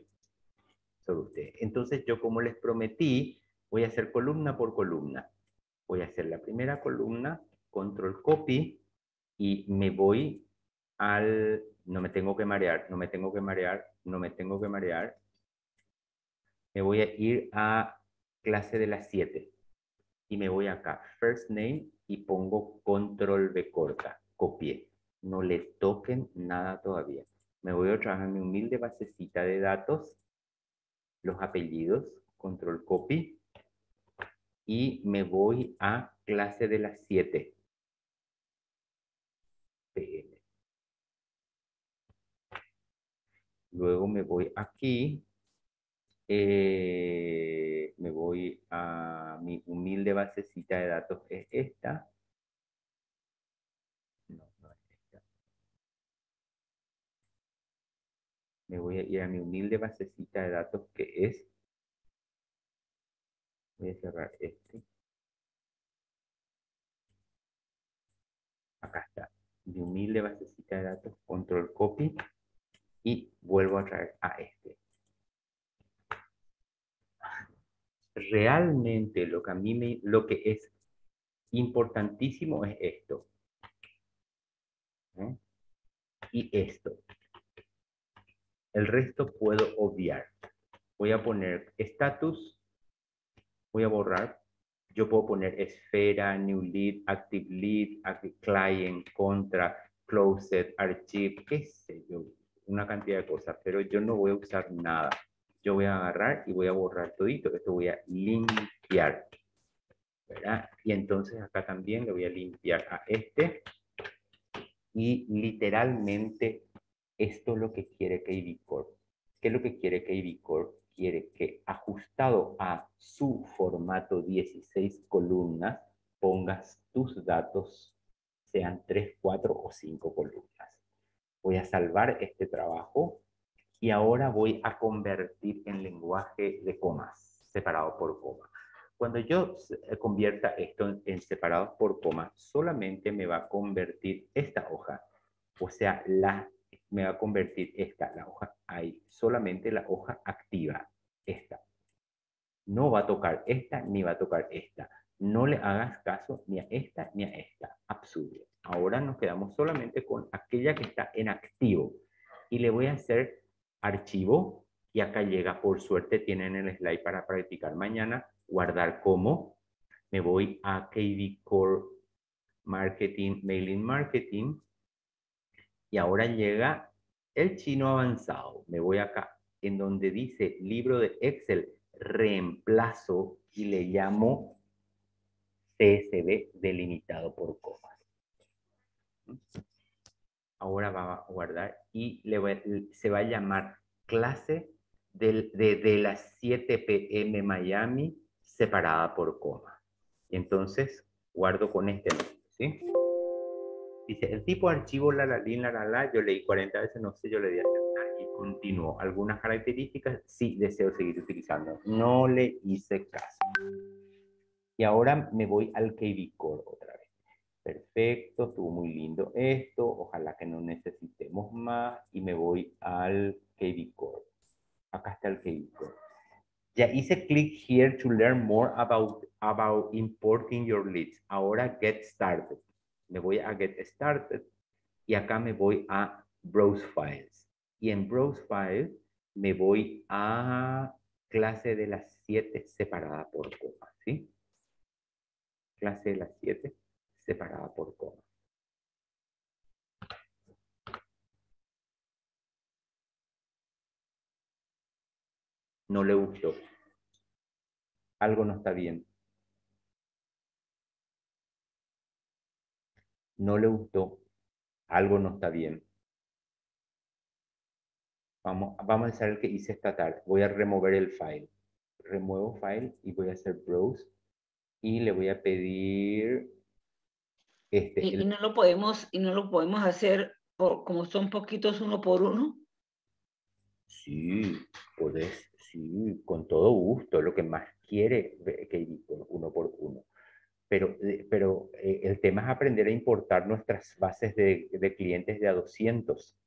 Sobre ustedes. Entonces yo, como les prometí, voy a hacer columna por columna. Voy a hacer la primera columna, control copy, y me voy al... No me tengo que marear, no me tengo que marear, no me tengo que marear. Me voy a ir a clase de las 7. Y me voy acá, first name, y pongo control B corta, copié. No le toquen nada todavía. Me voy a trabajar mi humilde basecita de datos, los apellidos, control copy, y me voy a clase de las 7. PM. Luego me voy aquí, me voy a mi humilde basecita de datos, que es esta. Me voy a ir a mi humilde basecita de datos, que es... Voy a cerrar este. Acá está. Mi humilde basecita de datos, control copy. Y vuelvo a traer a este. Realmente lo que es importantísimo es esto. ¿Eh? Y esto. El resto puedo obviar. Voy a poner status. Voy a borrar. Yo puedo poner esfera, new lead, active client, contract, closet, archive, qué sé yo. una cantidad de cosas, pero yo no voy a usar nada. Yo voy a agarrar y voy a borrar todito. Esto voy a limpiar, ¿verdad? Y entonces acá también le voy a limpiar a este. Y literalmente esto es lo que quiere KvCORE. ¿Qué es lo que quiere KvCORE? Quiere que ajustado a su formato 16 columnas, pongas tus datos, sean 3, 4 o 5 columnas. Voy a salvar este trabajo y ahora voy a convertir en lenguaje de comas, separado por coma. Cuando yo convierta esto en separados por coma, solamente me va a convertir esta hoja. O sea, me va a convertir esta, la hoja ahí, solamente la hoja activa, esta. No va a tocar esta, ni va a tocar esta. No le hagas caso ni a esta, ni a esta. Absurdo. Ahora nos quedamos solamente con aquella que está en activo. Y le voy a hacer archivo, y acá llega, por suerte, tienen el slide para practicar mañana, guardar como. Me voy a KvCORE Marketing, Mailing Marketing, y ahora llega el chino avanzado. Me voy acá, en donde dice libro de Excel, reemplazo, y le llamo CSV delimitado por comas. Ahora va a guardar y se va a llamar clase de las 7 p.m. Miami separada por coma. Y entonces guardo con este, ¿sí? Dice, el tipo de archivo, yo leí 40 veces, no sé, yo le di a aceptar y continuó. Algunas características, sí, deseo seguir utilizando. No le hice caso. Y ahora me voy al KvCORE otra vez. Perfecto, estuvo muy lindo esto, ojalá que no necesitemos más, y me voy al KvCORE. Acá está el KvCORE. Ya hice clic here to learn more about importing your leads. Ahora get started. Me voy a get started y acá me voy a browse files. Y en browse files me voy a clase de las 7 separada por coma, ¿sí? Clase de las 7 separada por coma. No le gustó. Algo no está bien. No le gustó. Algo no está bien. Vamos a hacer el que hice esta tarde. Voy a remover el file. Remuevo file y voy a hacer browse. Y le voy a pedir... Y no lo podemos hacer por, como son poquitos, uno por uno. Sí, podés, sí, con todo gusto. Lo que más quiere KvCORE, uno por uno. Pero el tema es aprender a importar nuestras bases de clientes de a 200.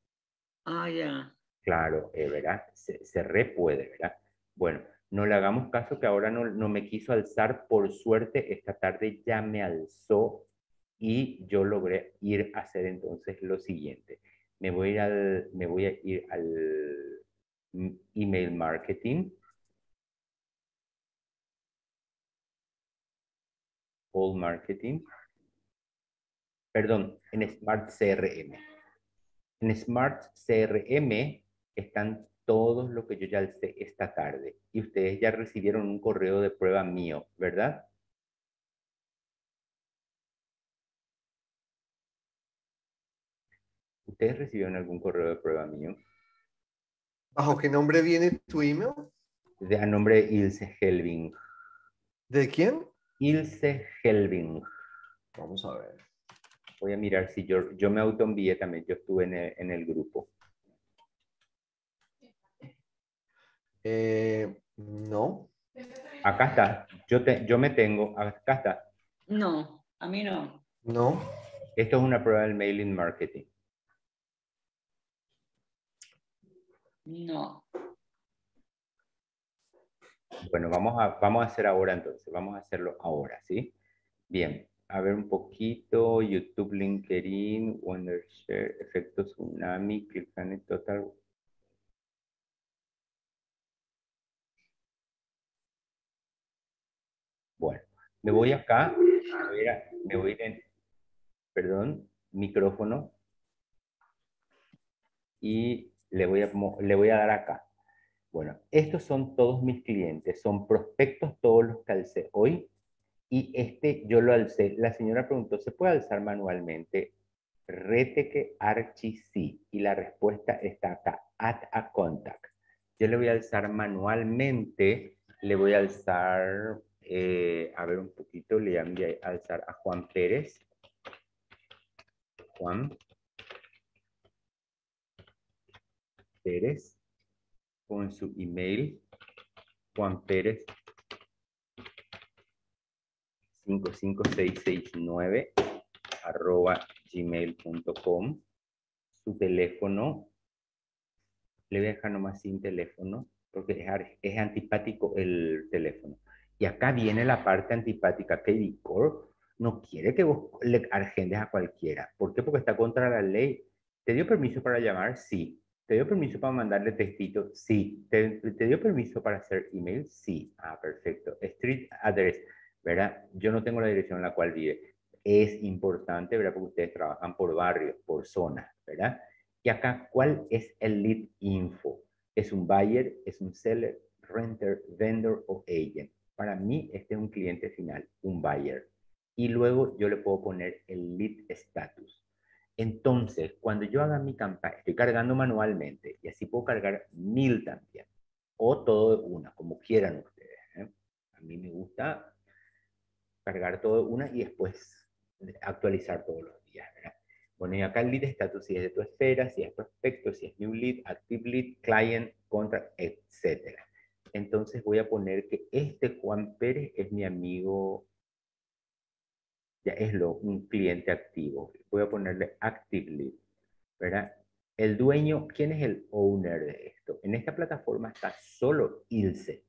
Ah, ya. Yeah. Claro, ¿verdad? Se re puede, ¿verdad? Bueno, no le hagamos caso que ahora no me quiso alzar. Por suerte, esta tarde ya me alzó y yo logré ir a hacer entonces lo siguiente. Me voy a ir al email marketing. All Marketing, perdón, en Smart CRM. En Smart CRM están todos los que yo ya alcé esta tarde. Y ustedes ya recibieron un correo de prueba mío, ¿verdad? ¿Ustedes recibieron algún correo de prueba mío? ¿Bajo qué nombre viene tu email? A nombre de Ilse Helving. ¿De quién? Ilse Helving. Vamos a ver. Voy a mirar si yo me autoenvié también. Yo estuve en el grupo. No. Acá está. Yo me tengo. Acá está. No, a mí no. No. Esto es una prueba del mailing marketing. No. Bueno, vamos a hacer ahora entonces, vamos a hacerlo ahora, ¿sí? Bien, a ver un poquito, YouTube, LinkedIn, Wondershare, efecto tsunami, click on it, total. Bueno, me voy acá, me voy en, perdón, micrófono, y le voy a dar acá. Bueno, estos son todos mis clientes, son prospectos todos los que alcé hoy, y este yo lo alcé. La señora preguntó, ¿se puede alzar manualmente? Rete que archi sí, y la respuesta está acá, add a contact. Yo le voy a alzar manualmente, le voy a alzar, a ver un poquito, le voy a alzar a Juan Pérez. Juan Pérez, con su email, Juan Pérez 55669@gmail.com, su teléfono, le voy a dejar nomás sin teléfono, porque es antipático el teléfono. Y acá viene la parte antipática, que KvCORE no quiere que vos le agendes a cualquiera. ¿Por qué? Porque está contra la ley. ¿Te dio permiso para llamar? Sí. ¿Te dio permiso para mandarle textito? Sí. ¿Te dio permiso para hacer email? Sí. Ah, perfecto. Street address, ¿verdad? Yo no tengo la dirección en la cual vive. Es importante, ¿verdad? Porque ustedes trabajan por barrios, por zonas, ¿verdad? Y acá, ¿cuál es el lead info? ¿Es un buyer, es un seller, renter, vendor o agent? Para mí, este es un cliente final, un buyer. Y luego yo le puedo poner el lead status. Entonces, cuando yo haga mi campaña, estoy cargando manualmente, y así puedo cargar 1000 también, o todo de una, como quieran ustedes, ¿eh? A mí me gusta cargar todo de una y después actualizar todos los días, ¿verdad? Bueno, y acá el lead status, si es de tu esfera, si es prospecto, si es new lead, active lead, client, contract, etc. Entonces voy a poner que este Juan Pérez es mi amigo, ya es un cliente activo. Voy a ponerle active lead, ¿verdad? El dueño, ¿quién es el owner de esto? En esta plataforma está solo Ilse,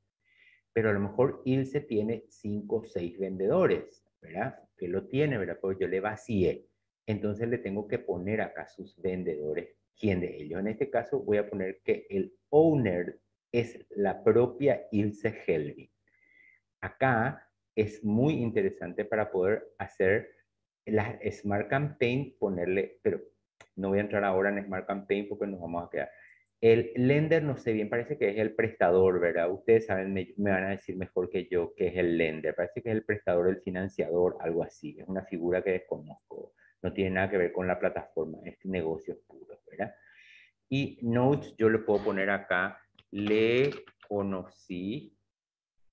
pero a lo mejor Ilse tiene 5 o 6 vendedores, ¿verdad? Que lo tiene, ¿verdad? Porque yo le vacié. Entonces le tengo que poner acá sus vendedores, ¿quién de ellos? En este caso voy a poner que el owner es la propia Ilse Helvig. Acá es muy interesante para poder hacer las Smart Campaign, ponerle, pero no voy a entrar ahora en Smart Campaign porque nos vamos a quedar. El lender, no sé bien, parece que es el prestador, ¿verdad? Ustedes saben, me van a decir mejor que yo que es el lender. Parece que es el prestador, el financiador, algo así. Es una figura que desconozco. No tiene nada que ver con la plataforma, es negocios puros, ¿verdad? Y notes, yo le puedo poner acá, le conocí,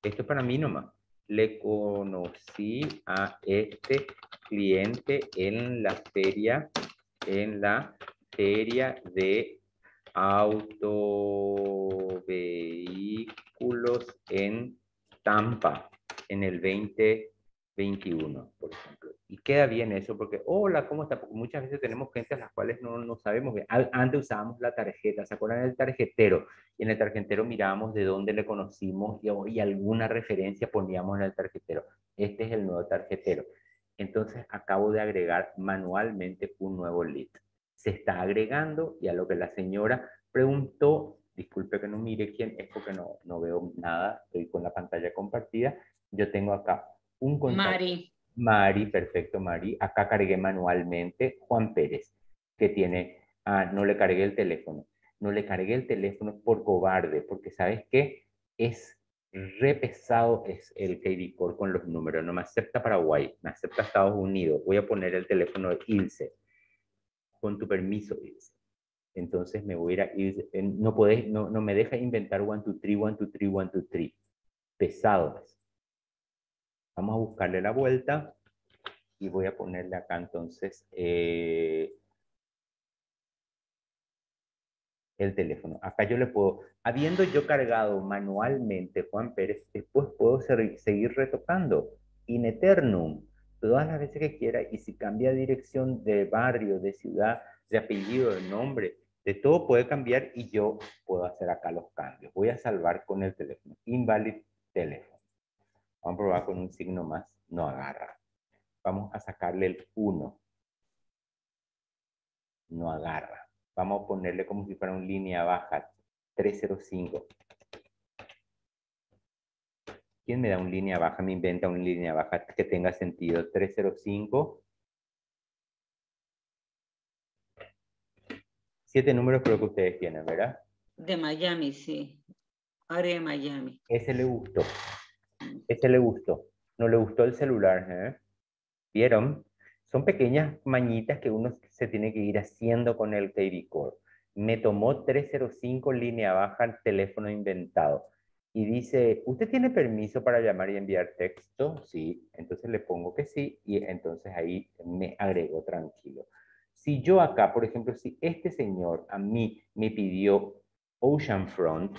esto es para mí nomás, le conocí a este cliente en la feria de autovehículos en Tampa, en el 2021, por ejemplo. Y queda bien eso porque, hola, ¿cómo está? Porque muchas veces tenemos gente a las cuales no sabemos bien. Antes usábamos la tarjeta, ¿se acuerdan del tarjetero? Y en el tarjetero mirábamos de dónde le conocimos y alguna referencia poníamos en el tarjetero. Este es el nuevo tarjetero. Entonces acabo de agregar manualmente un nuevo lead. Se está agregando y a lo que la señora preguntó, disculpe que no mire quién es porque no veo nada, estoy con la pantalla compartida, yo tengo acá un contacto. Mari, perfecto, Mari. Acá cargué manualmente Juan Pérez, que tiene... Ah, no le cargué el teléfono. No le cargué el teléfono por cobarde, porque ¿sabes qué? Es re pesado es el KvCORE con los números. No me acepta Paraguay, me acepta Estados Unidos. Voy a poner el teléfono de Ilse. Con tu permiso, Ilse. Entonces me voy a ir a Ilse. No me deja inventar 1, 2, 3. Pesado es. Vamos a buscarle la vuelta y voy a ponerle acá entonces el teléfono. Acá yo le puedo, habiendo yo cargado manualmente Juan Pérez, después puedo seguir retocando in eternum, todas las veces que quiera, y si cambia dirección de barrio, de ciudad, de apellido, de nombre, de todo puede cambiar y yo puedo hacer acá los cambios. Voy a salvar con el teléfono, invalid teléfono. Vamos a probar con un signo más, no agarra. Vamos a sacarle el 1. No agarra. Vamos a ponerle como si fuera una línea baja, 305. ¿Quién me da una línea baja? Me inventa una línea baja que tenga sentido. 305. 7 números creo que ustedes tienen, ¿verdad? De Miami, sí. Área de Miami. Ese le gustó. Ese le gustó. No le gustó el celular, ¿eh? ¿Vieron? Son pequeñas mañitas que uno se tiene que ir haciendo con el KvCORE. Me tomó 305 línea baja, teléfono inventado. Y dice, ¿usted tiene permiso para llamar y enviar texto? Sí. Entonces le pongo que sí. Y entonces ahí me agrego tranquilo. Si yo acá, por ejemplo, si este señor a mí me pidió Oceanfront,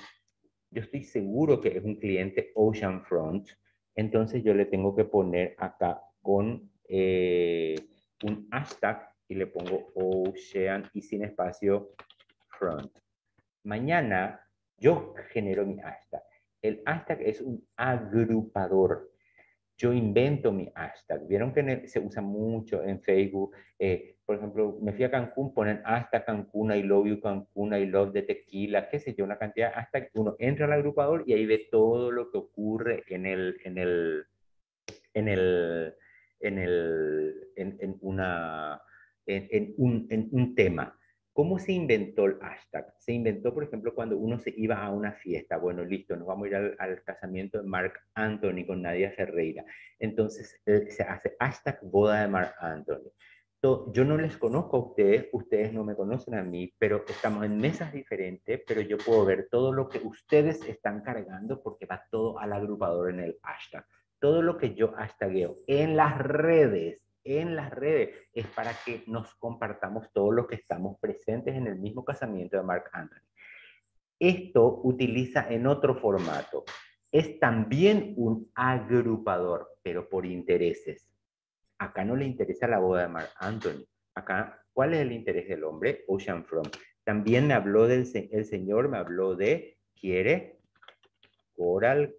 yo estoy seguro que es un cliente Oceanfront, entonces yo le tengo que poner acá con un hashtag y le pongo Ocean y sin espacio Front. Mañana yo genero mi hashtag. El hashtag es un agrupador. Yo invento mi hashtag. Vieron que se usa mucho en Facebook. Por ejemplo, me fui a Cancún, ponen hashtag Cancún, I love you Cancún, I love the tequila, qué sé yo, una cantidad hasta que uno entra al agrupador y ahí ve todo lo que ocurre en un tema. ¿Cómo se inventó el hashtag? Se inventó, por ejemplo, cuando uno se iba a una fiesta. Bueno, listo, nos vamos a ir al casamiento de Marc Anthony con Nadia Ferreira. Entonces se hace hashtag boda de Marc Anthony. Yo no les conozco a ustedes, ustedes no me conocen a mí, pero estamos en mesas diferentes, pero yo puedo ver todo lo que ustedes están cargando porque va todo al agrupador en el hashtag. Todo lo que yo hashtagueo en las redes. En las redes es para que nos compartamos todos los que estamos presentes en el mismo casamiento de Marc Anthony. Esto utiliza en otro formato. Es también un agrupador, pero por intereses. Acá no le interesa la boda de Marc Anthony. Acá, ¿cuál es el interés del hombre? Oceanfront. También me habló el señor, me habló de quiere Coral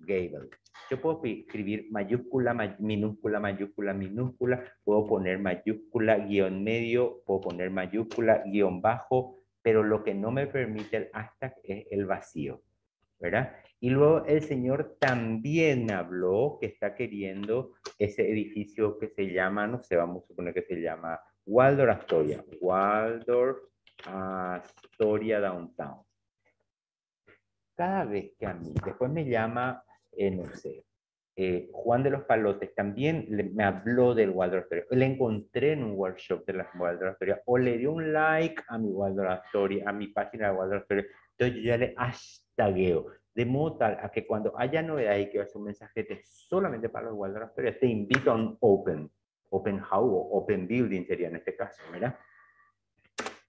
Gables. Yo puedo escribir mayúscula, minúscula, mayúscula, minúscula. Puedo poner mayúscula, guión medio. Puedo poner mayúscula, guión bajo. Pero lo que no me permite el hashtag es el vacío, ¿verdad? Y luego el señor también habló que está queriendo ese edificio que se llama, no sé, vamos a suponer que se llama Waldorf Astoria. Waldorf Astoria Downtown. Cada vez que a mí, después me llama... no sé, Juan de los Palotes también me habló del Waldorf Astoria, le encontré en un workshop de la Waldorf Astoria, o le dio un like a mi Waldorf Astoria, a mi página de Waldorf Astoria, entonces yo ya le hashtagueo, de modo tal a que cuando haya novedad y que vaya un mensajete solamente para los Waldorf Astoria, te invito a un open house, o open building sería en este caso, ¿verdad?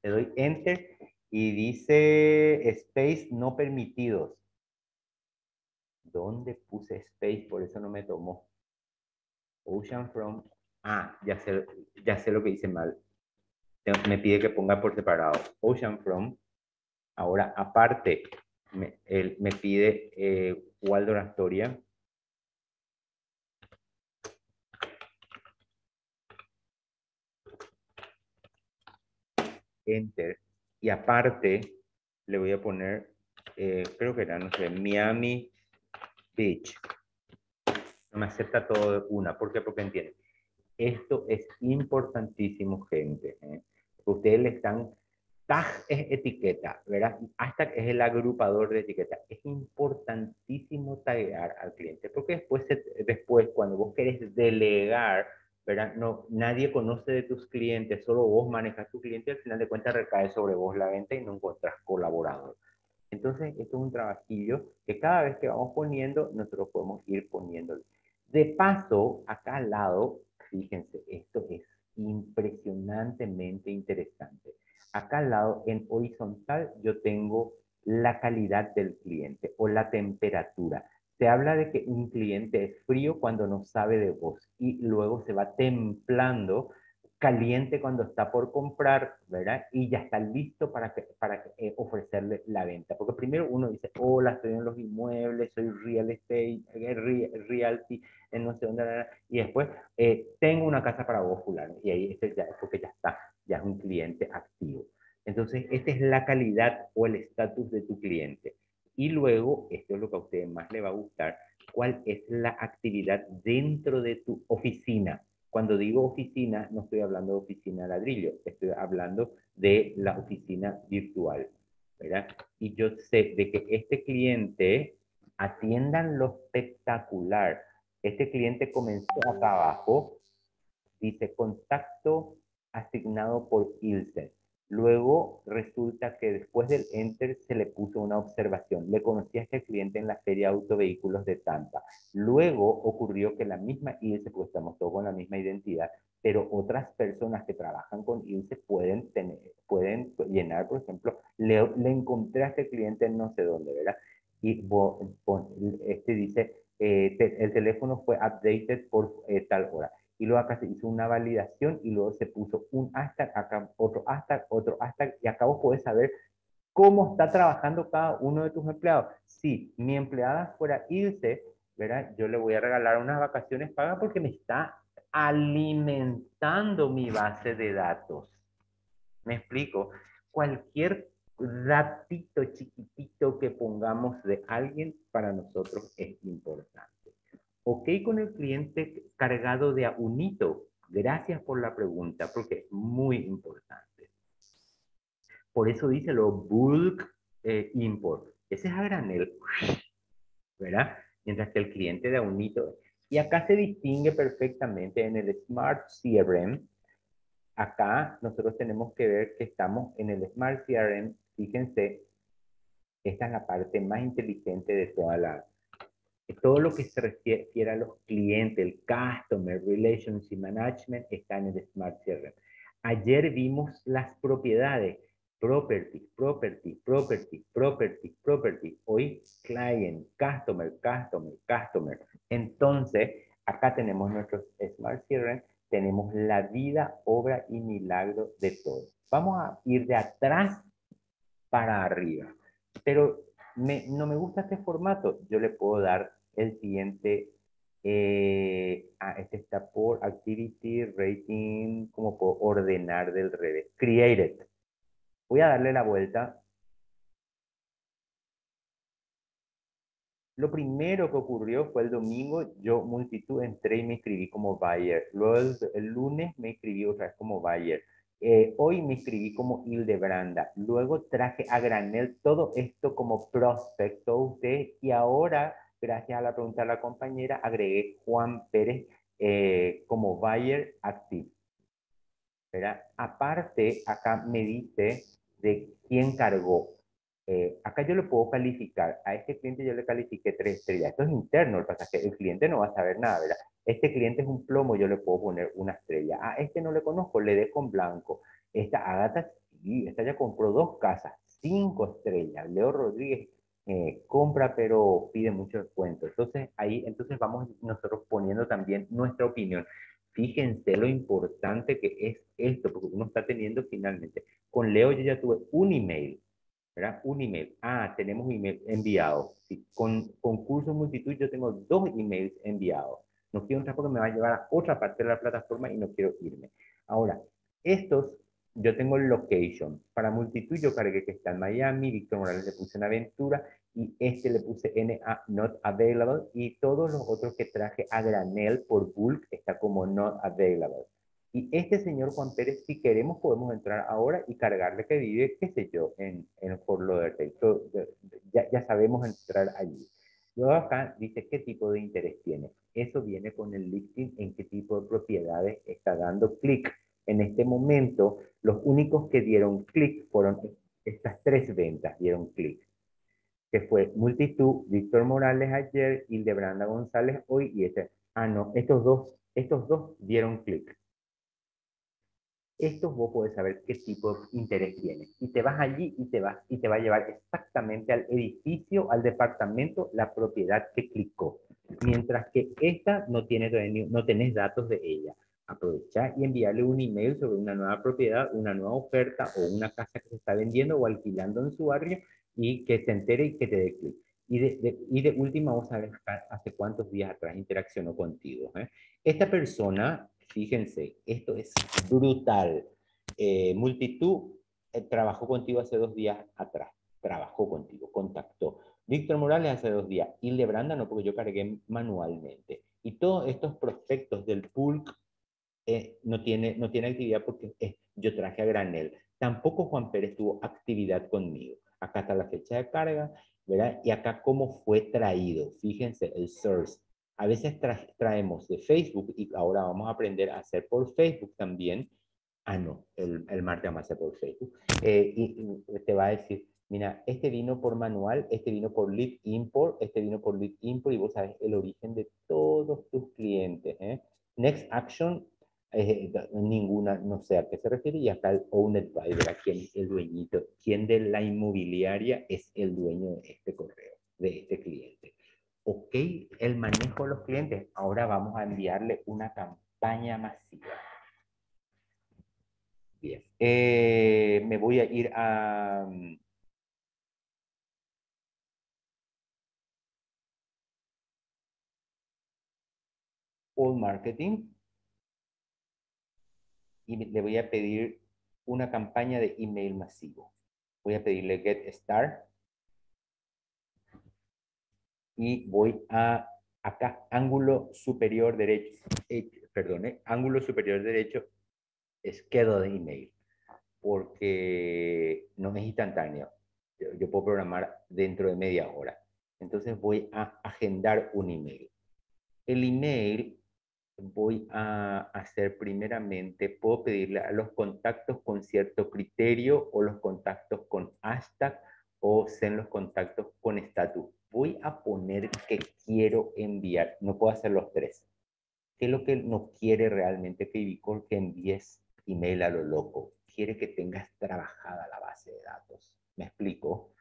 Le doy enter y dice space no permitidos. ¿Dónde puse space? Por eso no me tomó. Oceanfront. Ah, ya sé lo que hice mal. Me pide que ponga por separado. Oceanfront. Ahora, aparte, me pide Waldorf Astoria. Enter. Y aparte, le voy a poner, creo que era, no sé, Miami... Beach. No me acepta todo de una. ¿Por qué? Porque entienden. Esto es importantísimo, gente. Ustedes le están... Tag es etiqueta, ¿verdad? Hashtag es el agrupador de etiqueta. Es importantísimo taguear al cliente. Porque después cuando vos querés delegar, ¿verdad? No, nadie conoce de tus clientes. Solo vos manejas tu cliente. Al final de cuentas recae sobre vos la venta y no encontrás colaborador. Entonces, esto es un trabajillo que cada vez que vamos poniendo, nosotros podemos ir poniéndole. De paso, acá al lado, fíjense, esto es impresionantemente interesante. Acá al lado, en horizontal, yo tengo la calidad del cliente o la temperatura. Se habla de que un cliente es frío cuando no sabe de voz y luego se va templando, caliente cuando está por comprar, ¿verdad? Y ya está listo para ofrecerle la venta. Porque primero uno dice, hola, estoy en los inmuebles, soy real estate, realty, en no sé dónde, y después tengo una casa para vos, fulano. Y ahí este ya es porque ya es un cliente activo. Entonces, esta es la calidad o el estatus de tu cliente. Y luego, esto es lo que a ustedes más les va a gustar, ¿cuál es la actividad dentro de tu oficina? Cuando digo oficina, no estoy hablando de oficina ladrillo, estoy hablando de la oficina virtual, ¿verdad? Y yo sé de que este cliente, atiendan lo espectacular, este cliente comenzó acá abajo, dice contacto asignado por Ilse. Luego resulta que después del enter se le puso una observación. Le conocí a este cliente en la Feria de Autovehículos de Tampa. Luego ocurrió que la misma Ilse, pues estamos todos con la misma identidad, pero otras personas que trabajan con Ilse pueden tener, pueden llenar, por ejemplo, le encontré a este cliente en no sé dónde, ¿verdad? Y este dice, el teléfono fue updated por tal hora. Y luego acá se hizo una validación y luego se puso un hashtag, acá otro hashtag, y acá vos podés saber cómo está trabajando cada uno de tus empleados. Si mi empleada fuera Ilse, ¿verdad? Yo le voy a regalar unas vacaciones pagas porque me está alimentando mi base de datos. ¿Me explico? Cualquier datito chiquitito que pongamos de alguien para nosotros es importante. Ok con el cliente cargado de a unito. Gracias por la pregunta, porque es muy importante. Por eso dice lo bulk import. Ese es a granel, ¿verdad? Mientras que el cliente de a unito. Y acá se distingue perfectamente en el Smart CRM. Acá nosotros tenemos que ver que estamos en el Smart CRM. Fíjense, esta es la parte más inteligente de toda la... Todo lo que se refiere a los clientes, el Customer Relationship Management, está en el Smart CRM. Ayer vimos las propiedades. Property, property, property, property, property. Hoy, client, customer, customer, customer. Entonces, acá tenemos nuestro Smart CRM. Tenemos la vida, obra y milagro de todo. Vamos a ir de atrás para arriba. Pero... no me gusta este formato, yo le puedo dar el siguiente, este está por activity, rating, ¿cómo puedo ordenar del revés? Created. Voy a darle la vuelta. Lo primero que ocurrió fue el domingo, yo multitud entré y me inscribí como buyer. Luego el lunes me inscribí otra vez como buyer. Hoy me inscribí como Hildebranda, luego traje a granel todo esto como prospecto a usted y ahora, gracias a la pregunta de la compañera, agregué Juan Pérez como buyer active. ¿Verdad? Aparte, acá me dice de quién cargó. Acá yo lo puedo calificar. A este cliente yo le califiqué 3 estrellas. Esto es interno, el pasaje. El cliente no va a saber nada, ¿verdad? Este cliente es un plomo, yo le puedo poner 1 estrella. A este no le conozco, le dejo en blanco. Esta Agata, sí, esta ya compró 2 casas, 5 estrellas. Leo Rodríguez compra, pero pide mucho descuento. Entonces, ahí vamos nosotros poniendo también nuestra opinión. Fíjense lo importante que es esto, porque uno está teniendo finalmente. Con Leo yo ya tuve un email, ¿verdad? Un email. Ah, tenemos email enviado. Sí. Con curso multitud yo tengo 2 emails enviados. No quiero entrar porque me va a llevar a otra parte de la plataforma y no quiero irme. Ahora, estos, yo tengo el location. Para multitud yo cargué que está en Miami, Víctor Morales le puse en Aventura, y este le puse NA, not available, y todos los otros que traje a granel por bulk está como not available. Y este señor Juan Pérez, si queremos, podemos entrar ahora y cargarle que vive, qué sé yo, en Fort Lauderdale. Ya sabemos entrar allí. Luego acá dice qué tipo de interés tiene. Eso viene con el listing en qué tipo de propiedades está dando clic. En este momento, los únicos que dieron clic fueron estas 3 ventas, dieron clic. Que fue Multitú, Víctor Morales ayer, Hildebranda González hoy y este. Ah, no, estos dos dieron clic. Estos vos podés saber qué tipo de interés tiene. Y te vas allí y te va a llevar exactamente al edificio, al departamento, la propiedad que clicó. Mientras que esta no tenés datos de ella. Aprovechá y enviarle un email sobre una nueva propiedad, una nueva oferta o una casa que se está vendiendo o alquilando en su barrio y que se entere y que te dé clic. Y de última, vos sabés hace cuántos días atrás interaccionó contigo. Esta persona... Fíjense, esto es brutal. Multitud trabajó contigo hace 2 días atrás. Trabajó contigo, contactó. Víctor Morales hace 2 días. Hildebranda no, porque yo cargué manualmente. Y todos estos prospectos del bulk no tiene actividad porque yo traje a granel. Tampoco Juan Pérez tuvo actividad conmigo. Acá está la fecha de carga, ¿verdad? Y acá cómo fue traído. Fíjense, el source. A veces traemos de Facebook y ahora vamos a aprender a hacer por Facebook también. Ah, no, el martes vamos a hacer por Facebook. Y te va a decir, mira, este vino por manual, este vino por lead import, este vino por lead import, y vos sabes el origen de todos tus clientes. Next action, ninguna, no sé a qué se refiere, y acá el owned by, ¿verdad? ¿Quién es el dueñito? ¿Quién de la inmobiliaria es el dueño de este correo, de este cliente? Ok, el manejo de los clientes. Ahora vamos a enviarle una campaña masiva. Bien, me voy a ir a... All Marketing. Y le voy a pedir una campaña de email masivo. Voy a pedirle Get Start. Y voy a acá, ángulo superior derecho, ángulo superior derecho, schedule de email. Porque no es instantáneo. Yo puedo programar dentro de media hora. Entonces voy a agendar un email. El email voy a hacer primeramente, puedo pedirle a los contactos con cierto criterio, o los contactos con hashtag, o sean los contactos con estatus. Voy a poner que quiero enviar, no puedo hacer los tres. ¿Qué es lo que no quiere realmente KvCORE? Que envíes email a lo loco. Quiere que tengas trabajada la base de datos. ¿Me explico?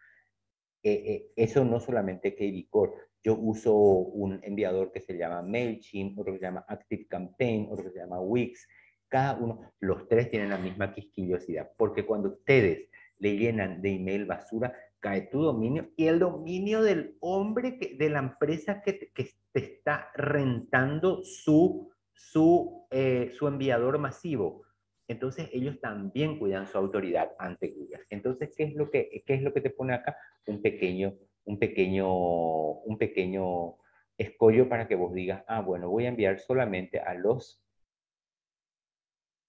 Eso no solamente KvCORE. Yo uso un enviador que se llama MailChimp, otro que se llama Active Campaign, otro que se llama Wix. Cada uno, los tres tienen la misma quisquillosidad, porque cuando ustedes le llenan de email basura, cae tu dominio y el dominio del hombre, de la empresa que te está rentando su enviador masivo. Entonces ellos también cuidan su autoridad ante Google. Entonces, ¿qué es lo que te pone acá? Un pequeño escollo para que vos digas, ah, bueno, voy a enviar solamente a los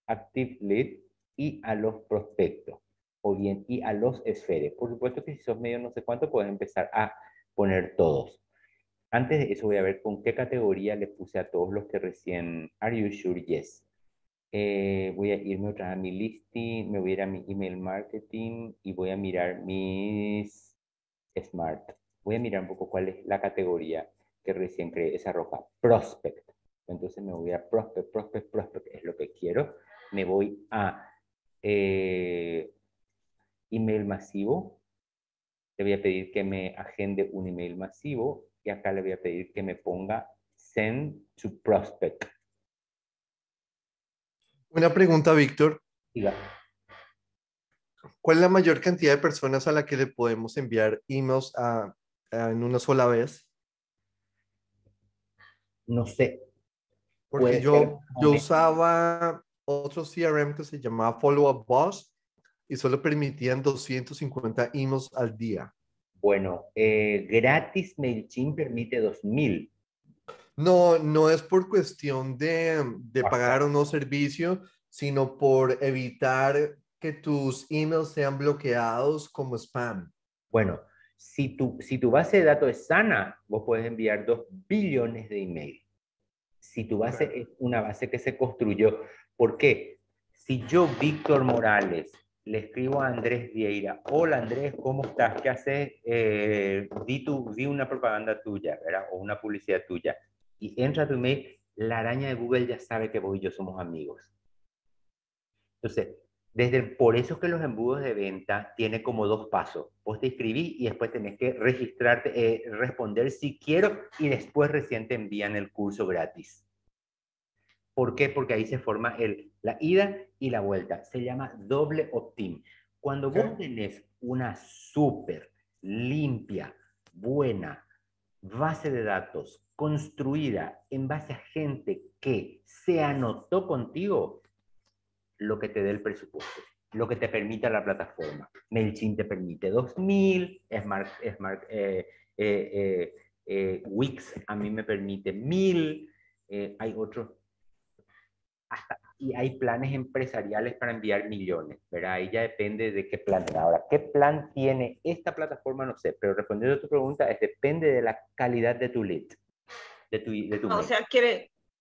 Active Lead y a los prospectos, o bien, y a los esferes. Por supuesto que si sos medio no sé cuánto, puedes empezar a poner todos. Antes de eso voy a ver con qué categoría le puse a todos los que recién... Are you sure? Yes. Voy a irme otra vez a mi listing, me voy a ir a mi email marketing y voy a mirar mis... Smart. Voy a mirar un poco cuál es la categoría que recién creé, esa roja, Prospect. Entonces me voy a Prospect, Prospect, Prospect, es lo que quiero. Me voy a email masivo. Le voy a pedir que me agende un email masivo y acá le voy a pedir que me ponga Send to Prospect. Una pregunta, Víctor. Diga. ¿Cuál es la mayor cantidad de personas a la que le podemos enviar emails en una sola vez? No sé. Porque yo usaba otro CRM que se llamaba Follow-Up Boss y solo permitían 250 emails al día. Bueno, gratis MailChimp permite 2.000. No, no es por cuestión de pagar o no servicio, sino por evitar... que tus emails sean bloqueados como spam. Bueno, si tu base de datos es sana, vos puedes enviar 2 billones de emails. Si tu base es una base que se construyó. ¿Por qué? Si yo, Víctor Morales, le escribo a Andrés Vieira, hola Andrés, ¿cómo estás? ¿Qué haces? Di una propaganda tuya, ¿verdad? O una publicidad tuya. Y entra tu email, la araña de Google ya sabe que vos y yo somos amigos. Entonces, por eso es que los embudos de venta tienen como 2 pasos. Vos te inscribís y después tenés que registrarte, responder si quiero, y después recién te envían el curso gratis. ¿Por qué? Porque ahí se forma la ida y la vuelta. Se llama doble opt-in. Cuando vos tenés una súper limpia, buena base de datos construida en base a gente que se anotó contigo, lo que te dé el presupuesto, lo que te permita la plataforma. MailChimp te permite 2.000, Wix a mí me permite 1.000, hay otros. y hay planes empresariales para enviar millones, ¿verdad? Ahí ya depende de qué plan. Ahora, ¿qué plan tiene esta plataforma? No sé, pero respondiendo a tu pregunta, es depende de la calidad de tu lead. O sea,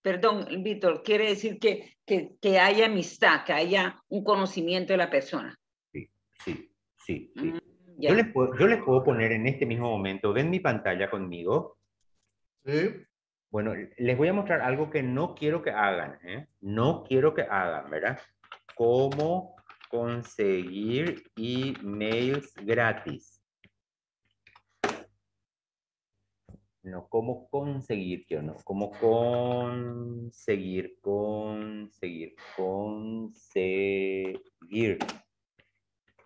perdón, Víctor, quiere decir que haya amistad, que haya un conocimiento de la persona. Sí. Yeah. Yo les puedo poner en este mismo momento, ¿ven mi pantalla conmigo? Sí. Bueno, les voy a mostrar algo que no quiero que hagan, ¿eh? No quiero que hagan, ¿verdad? Cómo conseguir emails gratis. No, cómo conseguir, yo no. Cómo conseguir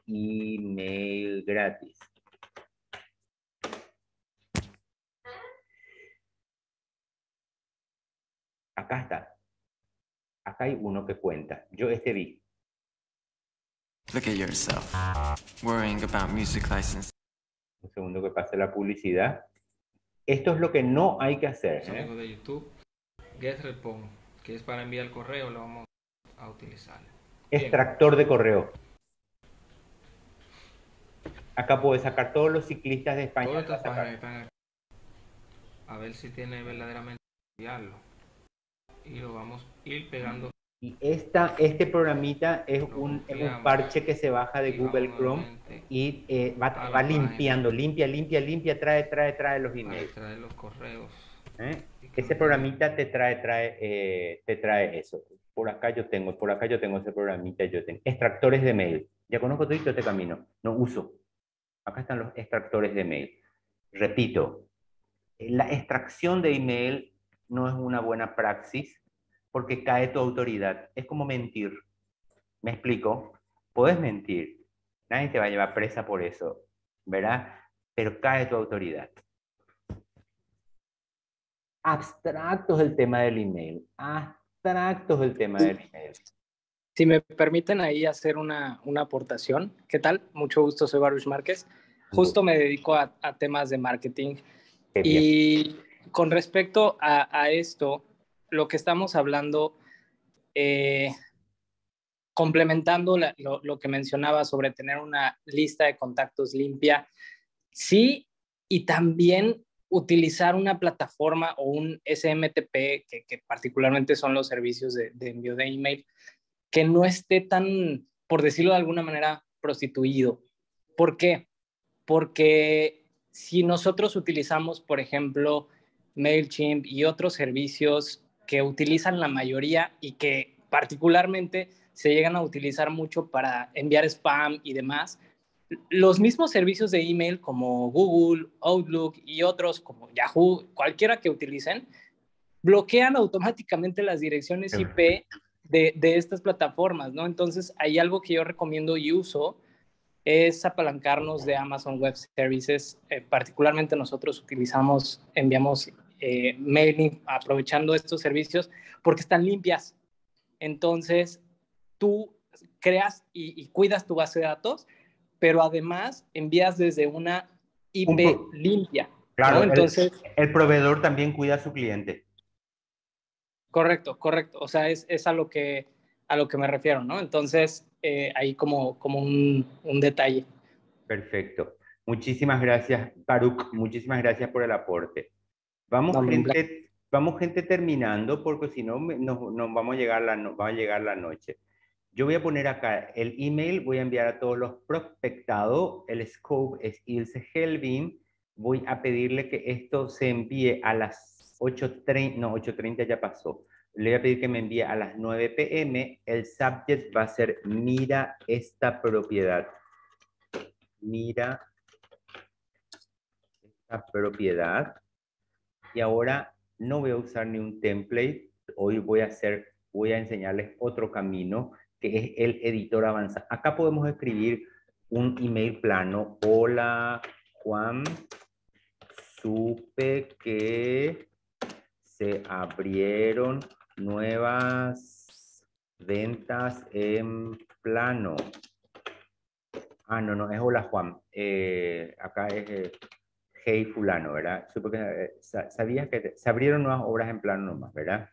email gratis. Acá está. Acá hay uno que cuenta. Yo este vi. Look at yourself. Worrying about music license. Un segundo que pase la publicidad. Esto es lo que no hay que hacer. Amigo de YouTube, GetRepon, que es para enviar correo, lo vamos a utilizar. Extractor de correo. Acá puedo sacar todos los ciclistas de España. A ver si tiene verdaderamente enviarlo. Y lo vamos a ir pegando. Y este programita es un parche que se baja de Google Chrome y va limpiando, limpia, trae los emails. Trae los correos. Ese programita te trae eso. Por acá yo tengo ese programita, yo tengo extractores de mail. Ya conozco todo este camino, no uso. Acá están los extractores de mail. Repito, la extracción de email no es una buena praxis porque cae tu autoridad. Es como mentir. ¿Me explico? Puedes mentir. Nadie te va a llevar presa por eso, ¿verdad? Pero cae tu autoridad. Abstractos del tema del email. Si me permiten ahí hacer una aportación. ¿Qué tal? Mucho gusto, soy Baruch Márquez. Justo me dedico a temas de marketing. Y con respecto a esto, lo que estamos hablando, complementando lo que mencionaba sobre tener una lista de contactos limpia, sí, y también utilizar una plataforma o un SMTP, que particularmente son los servicios de envío de email, que no esté tan, por decirlo de alguna manera, prostituido. ¿Por qué? Porque si nosotros utilizamos, por ejemplo, MailChimp y otros servicios que utilizan la mayoría y que particularmente se llegan a utilizar mucho para enviar spam y demás, los mismos servicios de email como Google, Outlook y otros como Yahoo, cualquiera que utilicen, bloquean automáticamente las direcciones IP de estas plataformas, ¿no? Entonces, hay algo que yo recomiendo y uso, es apalancarnos de Amazon Web Services. Particularmente nosotros enviamos mailing aprovechando estos servicios porque están limpias. Entonces, tú creas y cuidas tu base de datos, pero además envías desde una IP limpia. Claro, ¿no? Entonces, el proveedor también cuida a su cliente. Correcto. O sea, es a lo que me refiero, ¿no? Entonces, ahí como un detalle. Perfecto. Muchísimas gracias, Baruch. Muchísimas gracias por el aporte. Vamos, gente, terminando, porque si no, nos va a llegar la noche. Yo voy a poner acá el email, voy a enviar a todos los prospectados. El scope es Ilse Helvin. Voy a pedirle que esto se envíe a las 8:30, no, 8:30 ya pasó. Le voy a pedir que me envíe a las 9 p.m. El subject va a ser mira esta propiedad. Mira esta propiedad. Y ahora no voy a usar ni un template. Hoy voy a enseñarles otro camino que es el editor avanzado. Acá podemos escribir un email plano. Hola, Juan. Supe que se abrieron nuevas ventas en plano. Ah, no, es hola Juan. Acá es hey fulano, ¿verdad? Sabías que se abrieron nuevas obras en plano nomás, ¿verdad?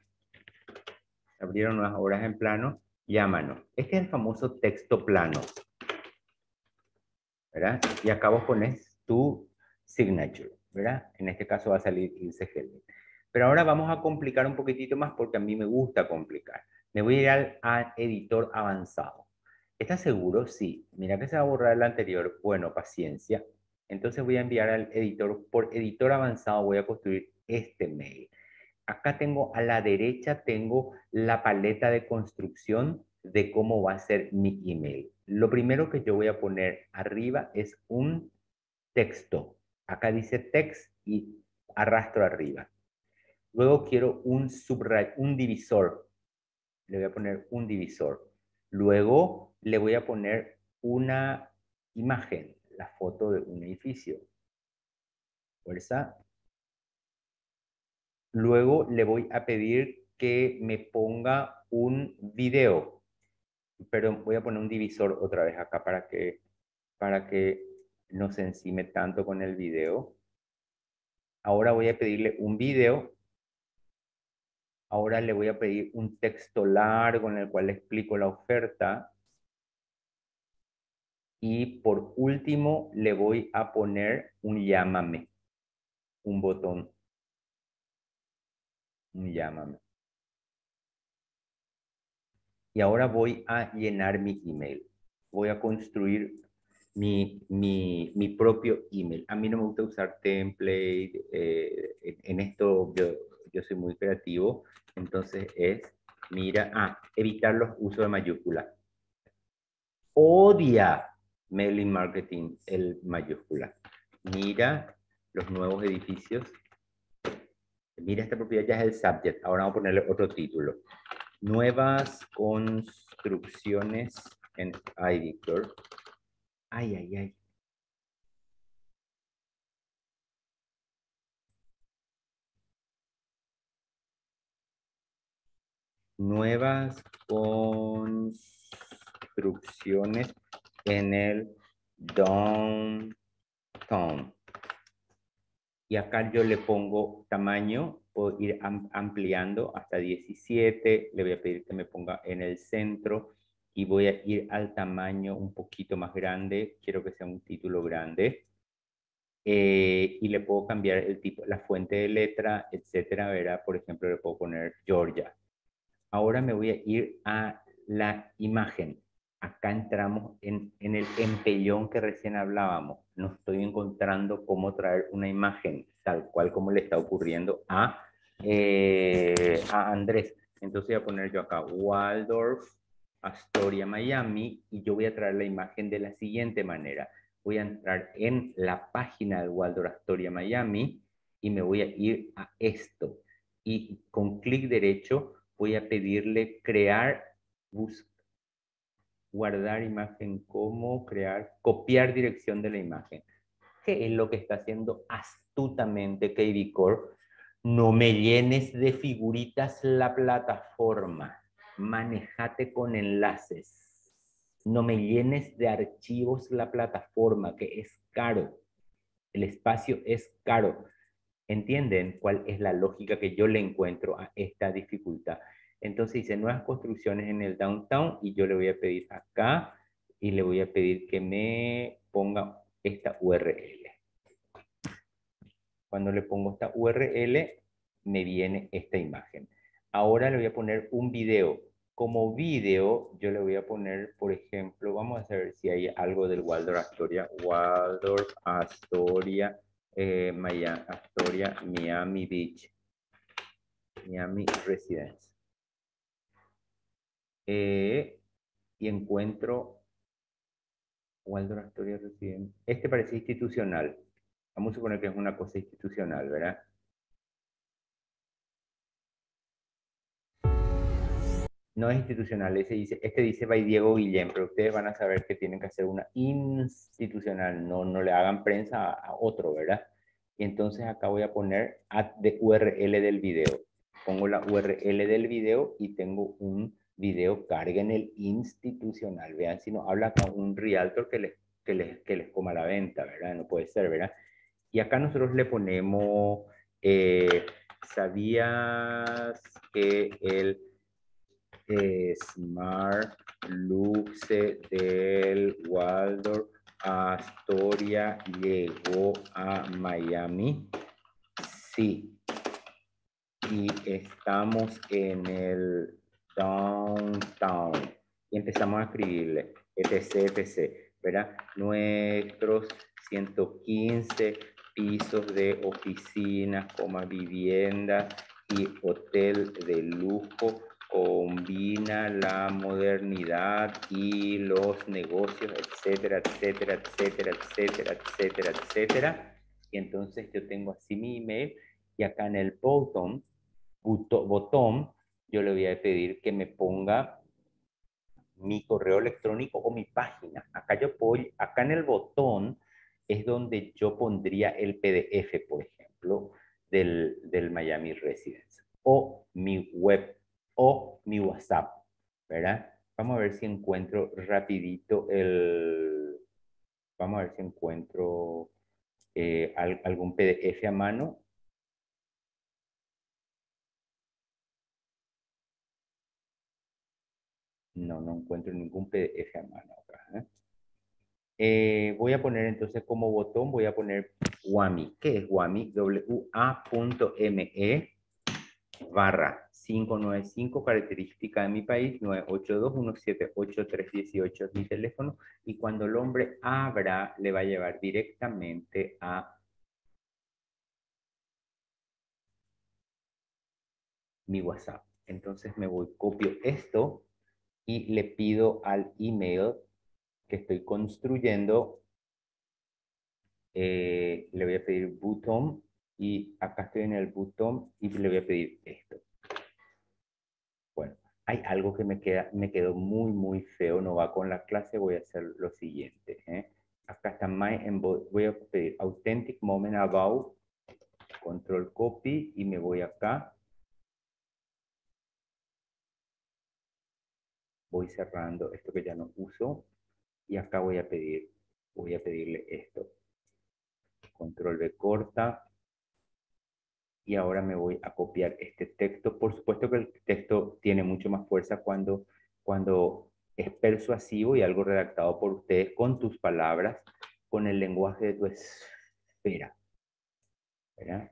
Se abrieron unas obras en plano y a mano. Este es el famoso texto plano, ¿verdad? Y acá vos pones tu signature, ¿verdad? En este caso va a salir Ilse Helmi. Pero ahora vamos a complicar un poquitito más porque a mí me gusta complicar. Me voy a ir al editor avanzado. ¿Estás seguro? Sí. Mira que se va a borrar el anterior. Bueno, paciencia. Entonces voy a enviar al editor. Por editor avanzado voy a construir este mail. Acá tengo a la derecha, tengo la paleta de construcción de cómo va a ser mi email. Lo primero que yo voy a poner arriba es un texto. Acá dice text y arrastro arriba. Luego quiero un divisor. Le voy a poner un divisor. Luego le voy a poner una imagen, la foto de un edificio. Fuerza. Luego le voy a pedir que me ponga un video. Perdón, voy a poner un divisor otra vez acá para que no se encime tanto con el video. Ahora voy a pedirle un video. Ahora le voy a pedir un texto largo en el cual le explico la oferta. Y por último le voy a poner un llámame. Un botón. Un llámame. Y ahora voy a llenar mi email. Voy a construir mi propio email. A mí no me gusta usar template. En esto yo soy muy creativo. Entonces es, evitar los usos de mayúsculas. Odia mailing marketing el mayúscula. Mira los nuevos edificios. Mira esta propiedad, ya es el subject. Ahora vamos a ponerle otro título. Nuevas construcciones en iVictor. Ay, ay, ay. Nuevas construcciones en el downtown. Y acá yo le pongo tamaño, puedo ir ampliando hasta 17, le voy a pedir que me ponga en el centro y voy a ir al tamaño un poquito más grande, quiero que sea un título grande. Y le puedo cambiar el tipo, la fuente de letra, etcétera, ¿verdad? Por ejemplo, le puedo poner Georgia. Ahora me voy a ir a la imagen. Acá entramos en el empellón que recién hablábamos. No estoy encontrando cómo traer una imagen tal cual como le está ocurriendo a Andrés. Entonces voy a poner yo acá Waldorf Astoria, Miami, y yo voy a traer la imagen de la siguiente manera. Voy a entrar en la página del Waldorf Astoria, Miami, y me voy a ir a esto. Y con clic derecho voy a pedirle crear, guardar imagen como, crear, copiar dirección de la imagen. ¿Qué es lo que está haciendo astutamente KvCORE? No me llenes de figuritas la plataforma. Manejate con enlaces. No me llenes de archivos la plataforma, que es caro. El espacio es caro. ¿Entienden cuál es la lógica que yo le encuentro a esta dificultad? Entonces dice nuevas construcciones en el downtown y yo le voy a pedir acá y le voy a pedir que me ponga esta URL. Cuando le pongo esta URL me viene esta imagen. Ahora le voy a poner un video. Como video yo le voy a poner, por ejemplo, vamos a ver si hay algo del Waldorf Astoria. Waldorf Astoria. Miami, Astoria, Miami Beach, Miami Residence. Y encuentro Waldorf Astoria Residence. Este parece institucional. Vamos a suponer que es una cosa institucional, ¿verdad? No es institucional, este dice by Diego Guillén, pero ustedes van a saber que tienen que hacer una institucional, no le hagan prensa a otro, ¿verdad? Y entonces acá voy a poner de URL del video. Pongo la URL del video y tengo un video, carguen el institucional. Vean si no habla con un realtor que les coma la venta, ¿verdad? No puede ser, ¿verdad? Y acá nosotros le ponemos, ¿sabías que el Smart Luxe del Waldorf Astoria llegó a Miami. Sí. Y estamos en el downtown. Y empezamos a escribirle etc, ¿verdad? Nuestros 115 pisos de oficinas, viviendas y hotel de lujo combina la modernidad y los negocios, etcétera. Y entonces yo tengo así mi email y acá en el botón, yo le voy a pedir que me ponga mi correo electrónico o mi página. Acá yo puedo, acá en el botón es donde yo pondría el PDF, por ejemplo, del Miami Residence, o mi web, o mi WhatsApp, ¿verdad? Vamos a ver si encuentro rapidito el... Vamos a ver si encuentro algún PDF a mano. No, no encuentro ningún PDF a mano acá, ¿eh? Voy a poner entonces como botón, voy a poner WAMI. ¿Qué es WAMI? WA.me/595, característica de mi país, 982178318 es mi teléfono. Y cuando el hombre abra, le va a llevar directamente a mi WhatsApp. Entonces me voy, copio esto. Y le pido al email que estoy construyendo, le voy a pedir botón, y acá estoy en el botón, y le voy a pedir esto. Bueno, hay algo que me quedó muy feo, no va con la clase, voy a hacer lo siguiente. Acá está voy a pedir Authentic Moment About, control copy, y me voy acá. Voy cerrando esto que ya no uso. Y acá voy a pedirle esto. Control B corta. Y ahora me voy a copiar este texto. Por supuesto que el texto tiene mucho más fuerza cuando es persuasivo y algo redactado por ustedes con tus palabras, con el lenguaje de tu esfera, ¿verdad?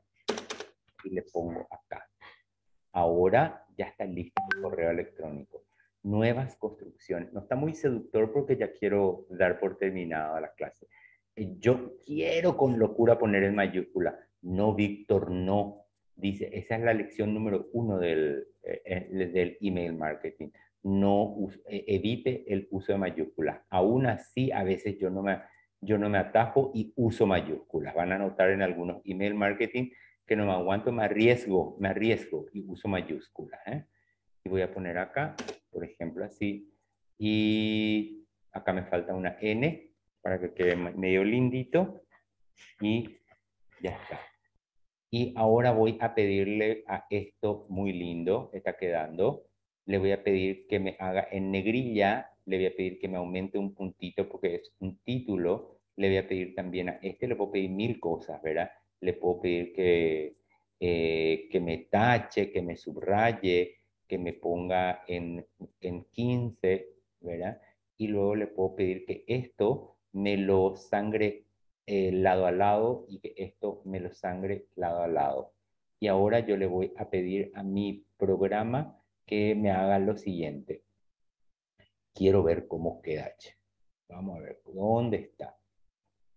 Y le pongo acá. Ahora ya está listo el correo electrónico. Nuevas construcciones. No está muy seductor porque ya quiero dar por terminada la clase. Yo quiero con locura poner en mayúscula. No, Víctor, no. Dice, esa es la lección número 1 del email marketing. No, evite el uso de mayúsculas. Aún así, a veces yo no me atajo y uso mayúsculas. Van a notar en algunos email marketing que no me aguanto, me arriesgo y uso mayúsculas, ¿eh? Y voy a poner acá, por ejemplo, así. Y acá me falta una N para que quede medio lindito. Y ya está. Y ahora voy a pedirle a esto muy lindo, está quedando. Le voy a pedir que me haga en negrilla, le voy a pedir que me aumente un puntito porque es un título. Le voy a pedir también a este, le puedo pedir mil cosas, ¿verdad? Le puedo pedir que me tache, que me subraye, que me ponga en 15, ¿verdad? Y luego le puedo pedir que esto me lo sangre lado a lado y que esto me lo sangre lado a lado. Y ahora yo le voy a pedir a mi programa que me haga lo siguiente. Quiero ver cómo queda. Vamos a ver, ¿dónde está?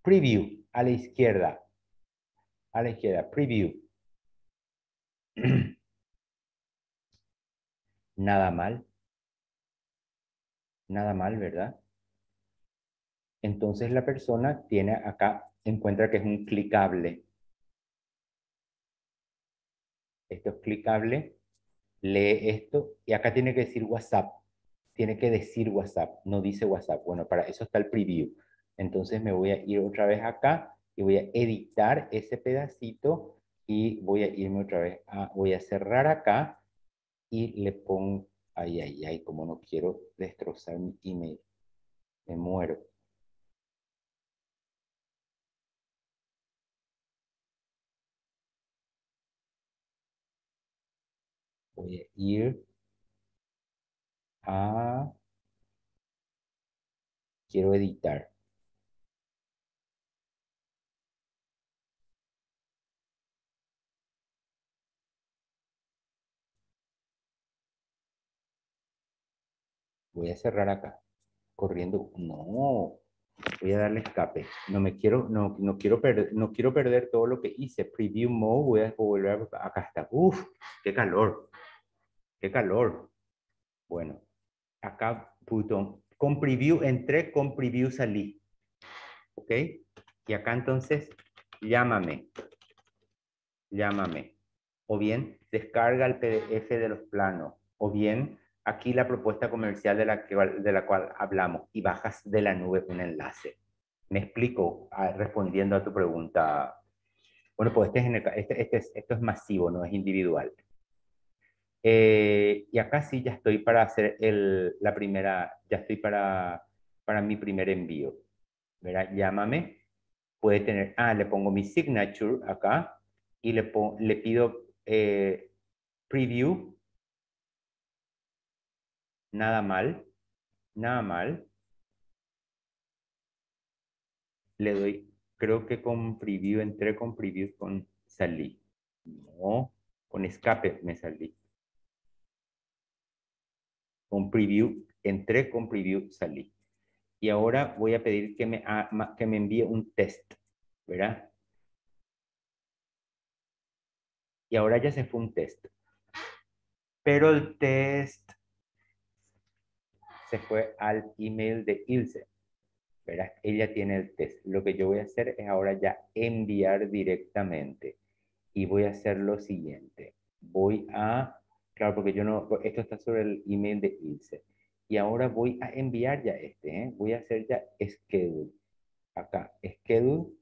Preview, a la izquierda. A la izquierda, preview. Nada mal, ¿verdad? Entonces la persona tiene acá, encuentra que es un clicable. Esto es clicable, lee esto, y acá tiene que decir WhatsApp. Tiene que decir WhatsApp, no dice WhatsApp. Bueno, para eso está el preview. Entonces me voy a ir otra vez acá, y voy a editar ese pedacito, y voy a irme otra vez, voy a cerrar acá, y le pongo, ay, como no quiero destrozar mi email. Me muero. Voy a ir a... Quiero editar. Voy a cerrar acá. Corriendo. No. Voy a darle escape. No me quiero, no quiero perder todo lo que hice. Preview mode. Voy a volver a, acá está. Uf, qué calor. Qué calor. Bueno, acá botón. Con preview entré, con preview salí. ¿Ok? Y acá entonces, llámame. Llámame. O bien, descarga el PDF de los planos. O bien, aquí la propuesta comercial de la cual hablamos. Y bajas de la nube un enlace. Me explico respondiendo a tu pregunta. Bueno, pues esto es masivo, no es individual. Y acá sí ya estoy para hacer la primera, ya estoy para mi primer envío. ¿Verdad? Llámame. Puede tener, le pongo mi signature acá y le pido preview. Nada mal, nada mal. Le doy, creo que con preview, entré con preview, con salí. No, con escape me salí. Con preview, entré con preview, salí. Y ahora voy a pedir que me envíe un test, ¿verdad? Y ahora ya se fue un test. Pero el test se fue al email de Ilse, ¿verdad? Ella tiene el test. Lo que yo voy a hacer es ahora ya enviar directamente. Y voy a hacer lo siguiente. Voy a... Claro, porque yo no, esto está sobre el email de Ilse. Y ahora voy a enviar ya este, ¿eh? Voy a hacer ya schedule. Acá, schedule.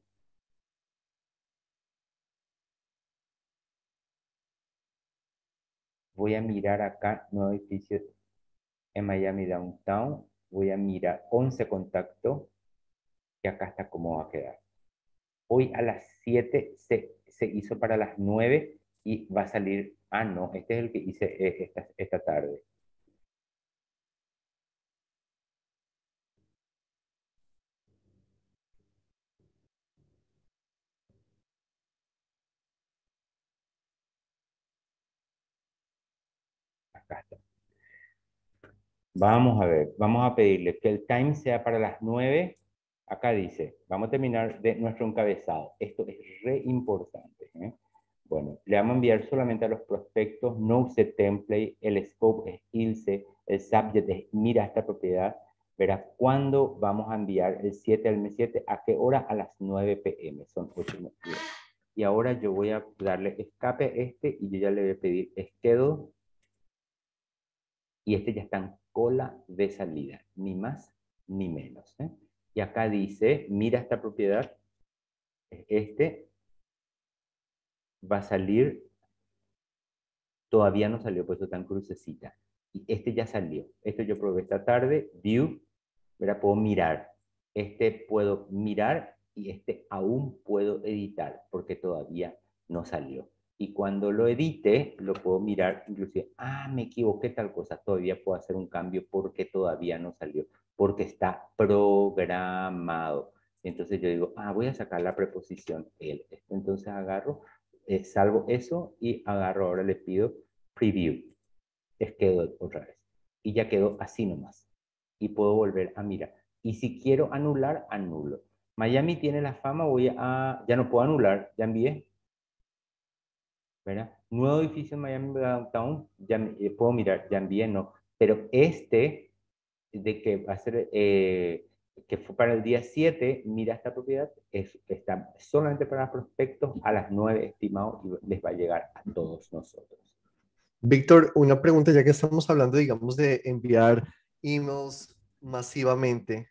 Voy a mirar acá, nuevo edificio en Miami Downtown. Voy a mirar 11 contactos. Y acá está cómo va a quedar. Hoy a las 7 se hizo para las 9 y va a salir... Ah, no, este es el que hice esta tarde. Acá está. Vamos a ver, vamos a pedirle que el time sea para las 9. Acá dice, vamos a terminar de nuestro encabezado. Esto es re importante, ¿eh? Bueno, le vamos a enviar solamente a los prospectos, no use template, el scope es Ilse, el subject es mira esta propiedad. Verás cuándo vamos a enviar el 7 al mes 7, a qué hora, a las 9 pm, son 8 días. Y ahora yo voy a darle escape a este y yo ya le voy a pedir schedule. Y este ya está en cola de salida, ni más ni menos, ¿eh? Y acá dice, mira esta propiedad, este... va a salir, todavía no salió, por eso está en crucecita. Y este ya salió. Esto yo probé esta tarde, view, ¿verdad? Puedo mirar. Este puedo mirar y este aún puedo editar porque todavía no salió. Y cuando lo edite, lo puedo mirar, inclusive, me equivoqué tal cosa, todavía puedo hacer un cambio porque todavía no salió, porque está programado. Entonces yo digo, voy a sacar la preposición él. Entonces agarro, salvo eso y agarro, ahora le pido preview. Les quedó otra vez. Y ya quedó así nomás. Y puedo volver a mirar. Y si quiero anular, anulo. Miami tiene la fama, ya no puedo anular, ya envié. ¿Verdad? Nuevo edificio en Miami Downtown, ya puedo mirar, ya envié, no. Pero este, de que va a ser... que fue para el día 7, mira esta propiedad, está solamente para prospectos, a las 9 estimado, y les va a llegar a todos nosotros. Víctor, una pregunta, ya que estamos hablando, digamos, de enviar emails masivamente.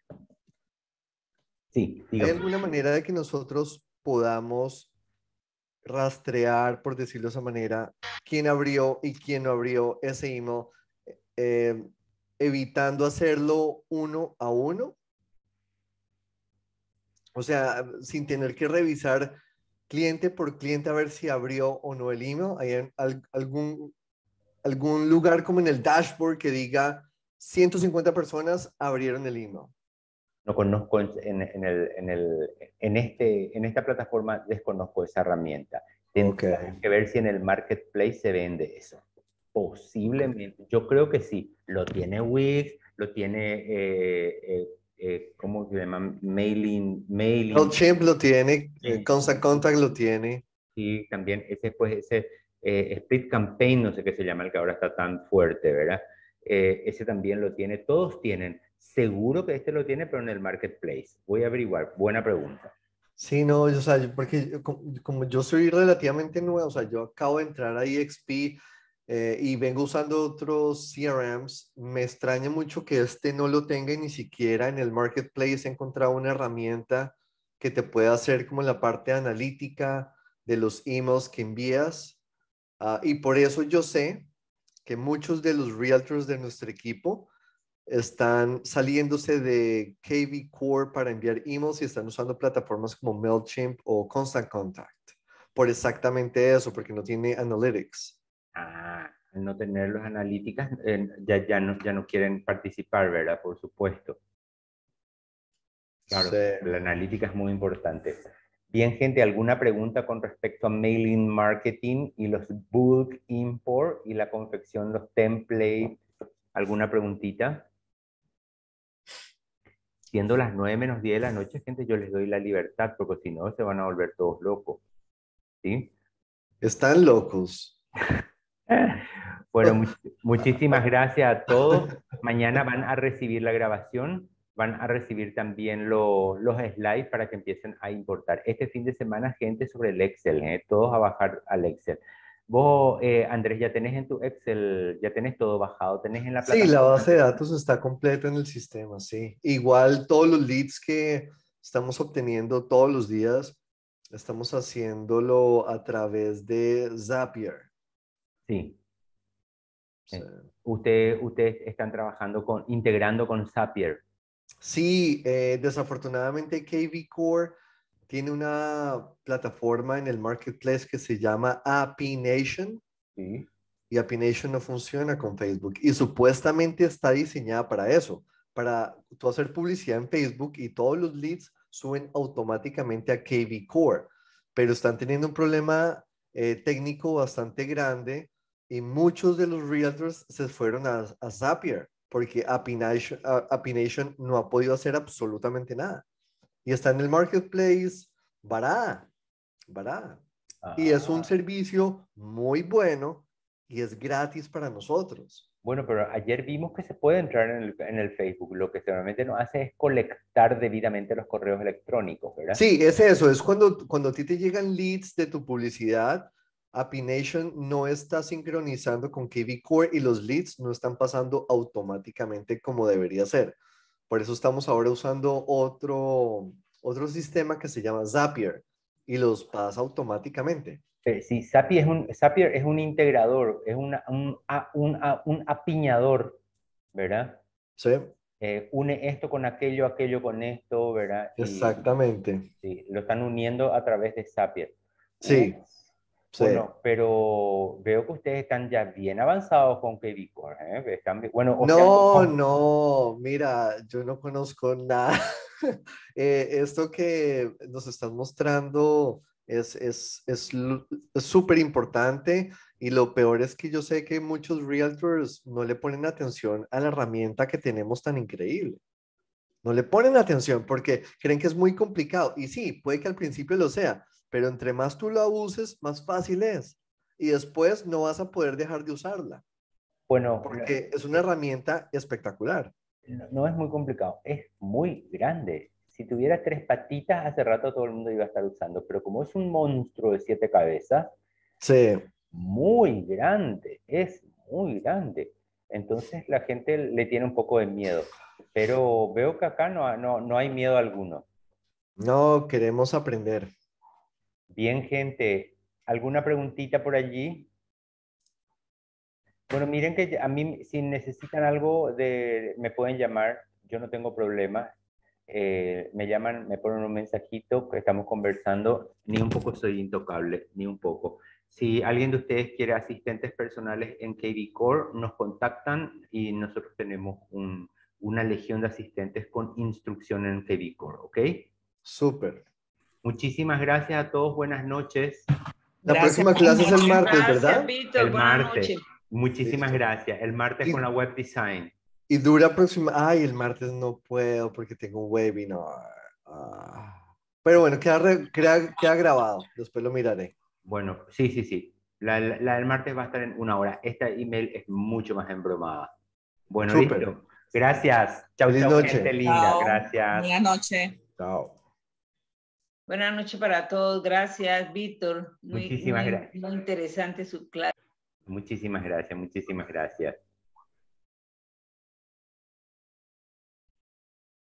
Sí, digamos. ¿Hay alguna manera de que nosotros podamos rastrear, por decirlo de esa manera, quién abrió y quién no abrió ese email, evitando hacerlo uno a uno? O sea, sin tener que revisar cliente por cliente a ver si abrió o no el email. ¿Hay algún lugar como en el dashboard que diga 150 personas abrieron el email. No conozco, en esta plataforma desconozco esa herramienta. Tengo que ver si en el marketplace se vende eso. Posiblemente, yo creo que sí. Lo tiene Wix, lo tiene, ¿cómo se llama? Mailing. MailChimp lo tiene, Constant Contact lo tiene. Sí, también ese, pues, Split Campaign, no sé qué se llama, el que ahora está tan fuerte, ¿verdad? Ese también lo tiene, todos tienen. Seguro que este lo tiene, pero en el marketplace. Voy a averiguar, buena pregunta. Sí, no, o sea, porque como yo soy relativamente nuevo, o sea, yo acabo de entrar a EXP y vengo usando otros CRMs, me extraña mucho que este no lo tenga y ni siquiera en el marketplace he encontrado una herramienta que te pueda hacer como la parte analítica de los emails que envías. Y por eso yo sé que muchos de los realtors de nuestro equipo están saliéndose de KvCORE para enviar emails y están usando plataformas como MailChimp o Constant Contact por exactamente eso, porque no tiene analytics. Ah, no tener los analíticas, ya no quieren participar, ¿verdad? Por supuesto. Claro, sí. La analítica es muy importante. Bien, gente, ¿alguna pregunta con respecto a mailing marketing y los bulk import y la confección, los templates? ¿Alguna preguntita? Siendo las 9:10 de la noche, gente, yo les doy la libertad, porque si no se van a volver todos locos. ¿Sí? Están locos. Bueno, muchísimas gracias a todos. Mañana van a recibir la grabación, van a recibir también los slides para que empiecen a importar. Este fin de semana, gente, sobre el Excel, todos a bajar al Excel. Vos, Andrés, ya tenés en tu Excel, ya tenés todo bajado, tenés en la plataforma. Sí, la base de datos está completa en el sistema, sí. Igual todos los leads que estamos obteniendo todos los días, estamos haciéndolo a través de Zapier. Sí. Sí. Ustedes están trabajando integrando con Zapier. Sí, desafortunadamente KvCORE tiene una plataforma en el marketplace que se llama Appination. Sí. Y Appination no funciona con Facebook. Y supuestamente está diseñada para eso. Para tú hacer publicidad en Facebook y todos los leads suben automáticamente a KvCORE. Pero están teniendo un problema técnico bastante grande y muchos de los realtors se fueron a Zapier porque Appination no ha podido hacer absolutamente nada. Y está en el marketplace barata. Ah. Y es un servicio muy bueno y es gratis para nosotros. Bueno, pero ayer vimos que se puede entrar en el Facebook. Lo que normalmente nos hace es colectar debidamente los correos electrónicos, ¿verdad? Sí, es eso. Es cuando a ti te llegan leads de tu publicidad, Appination no está sincronizando con KvCORE y los leads no están pasando automáticamente como debería ser. Por eso estamos ahora usando otro sistema que se llama Zapier y los pasa automáticamente. Sí, Zapier es un integrador, es un apiñador, ¿verdad? Sí. Une esto con aquello, aquello con esto, ¿verdad? Exactamente. Sí, lo están uniendo a través de Zapier. Sí. Bueno, sí. Pero veo que ustedes están ya bien avanzados con KvCORE, ¿eh? Bueno, no, mira, yo no conozco nada. Esto que nos están mostrando es súper importante y lo peor es que yo sé que muchos realtors no le ponen atención a la herramienta que tenemos tan increíble. No le ponen atención porque creen que es muy complicado y sí, puede que al principio lo sea. Pero entre más tú la uses, más fácil es. Y después no vas a poder dejar de usarla. Bueno. Porque es una herramienta espectacular. No es muy complicado. Es muy grande. Si tuviera tres patitas, hace rato todo el mundo iba a estar usando. Pero como es un monstruo de 7 cabezas. Sí. Muy grande. Es muy grande. Entonces la gente le tiene un poco de miedo. Pero veo que acá no hay miedo alguno. No, queremos aprender. Bien, gente. ¿Alguna preguntita por allí? Bueno, miren que a mí, si necesitan algo, me pueden llamar. Yo no tengo problema. Me llaman, me ponen un mensajito, que estamos conversando. Ni un poco soy intocable, ni un poco. Si alguien de ustedes quiere asistentes personales en KvCORE, nos contactan y nosotros tenemos una legión de asistentes con instrucción en KvCORE, ¿ok? Súper. Muchísimas gracias a todos, buenas noches. La próxima clase es el martes, ¿verdad? Víctor, el martes. Muchísimas gracias. El martes con la web design. Y dura aproximadamente... Ay, el martes no puedo porque tengo un webinar. Pero bueno, queda grabado. Después lo miraré. Bueno, sí, sí, sí. La del martes va a estar en 1 hora. Esta email es mucho más embromada. Bueno, super. Listo. Gracias. Chau, feliz noche. Gente linda. Chao. Gracias. Buenas noches. Chao. Buenas noches para todos. Gracias, Víctor. Muchísimas gracias. Muy interesante su clase. Muchísimas gracias, muchísimas gracias.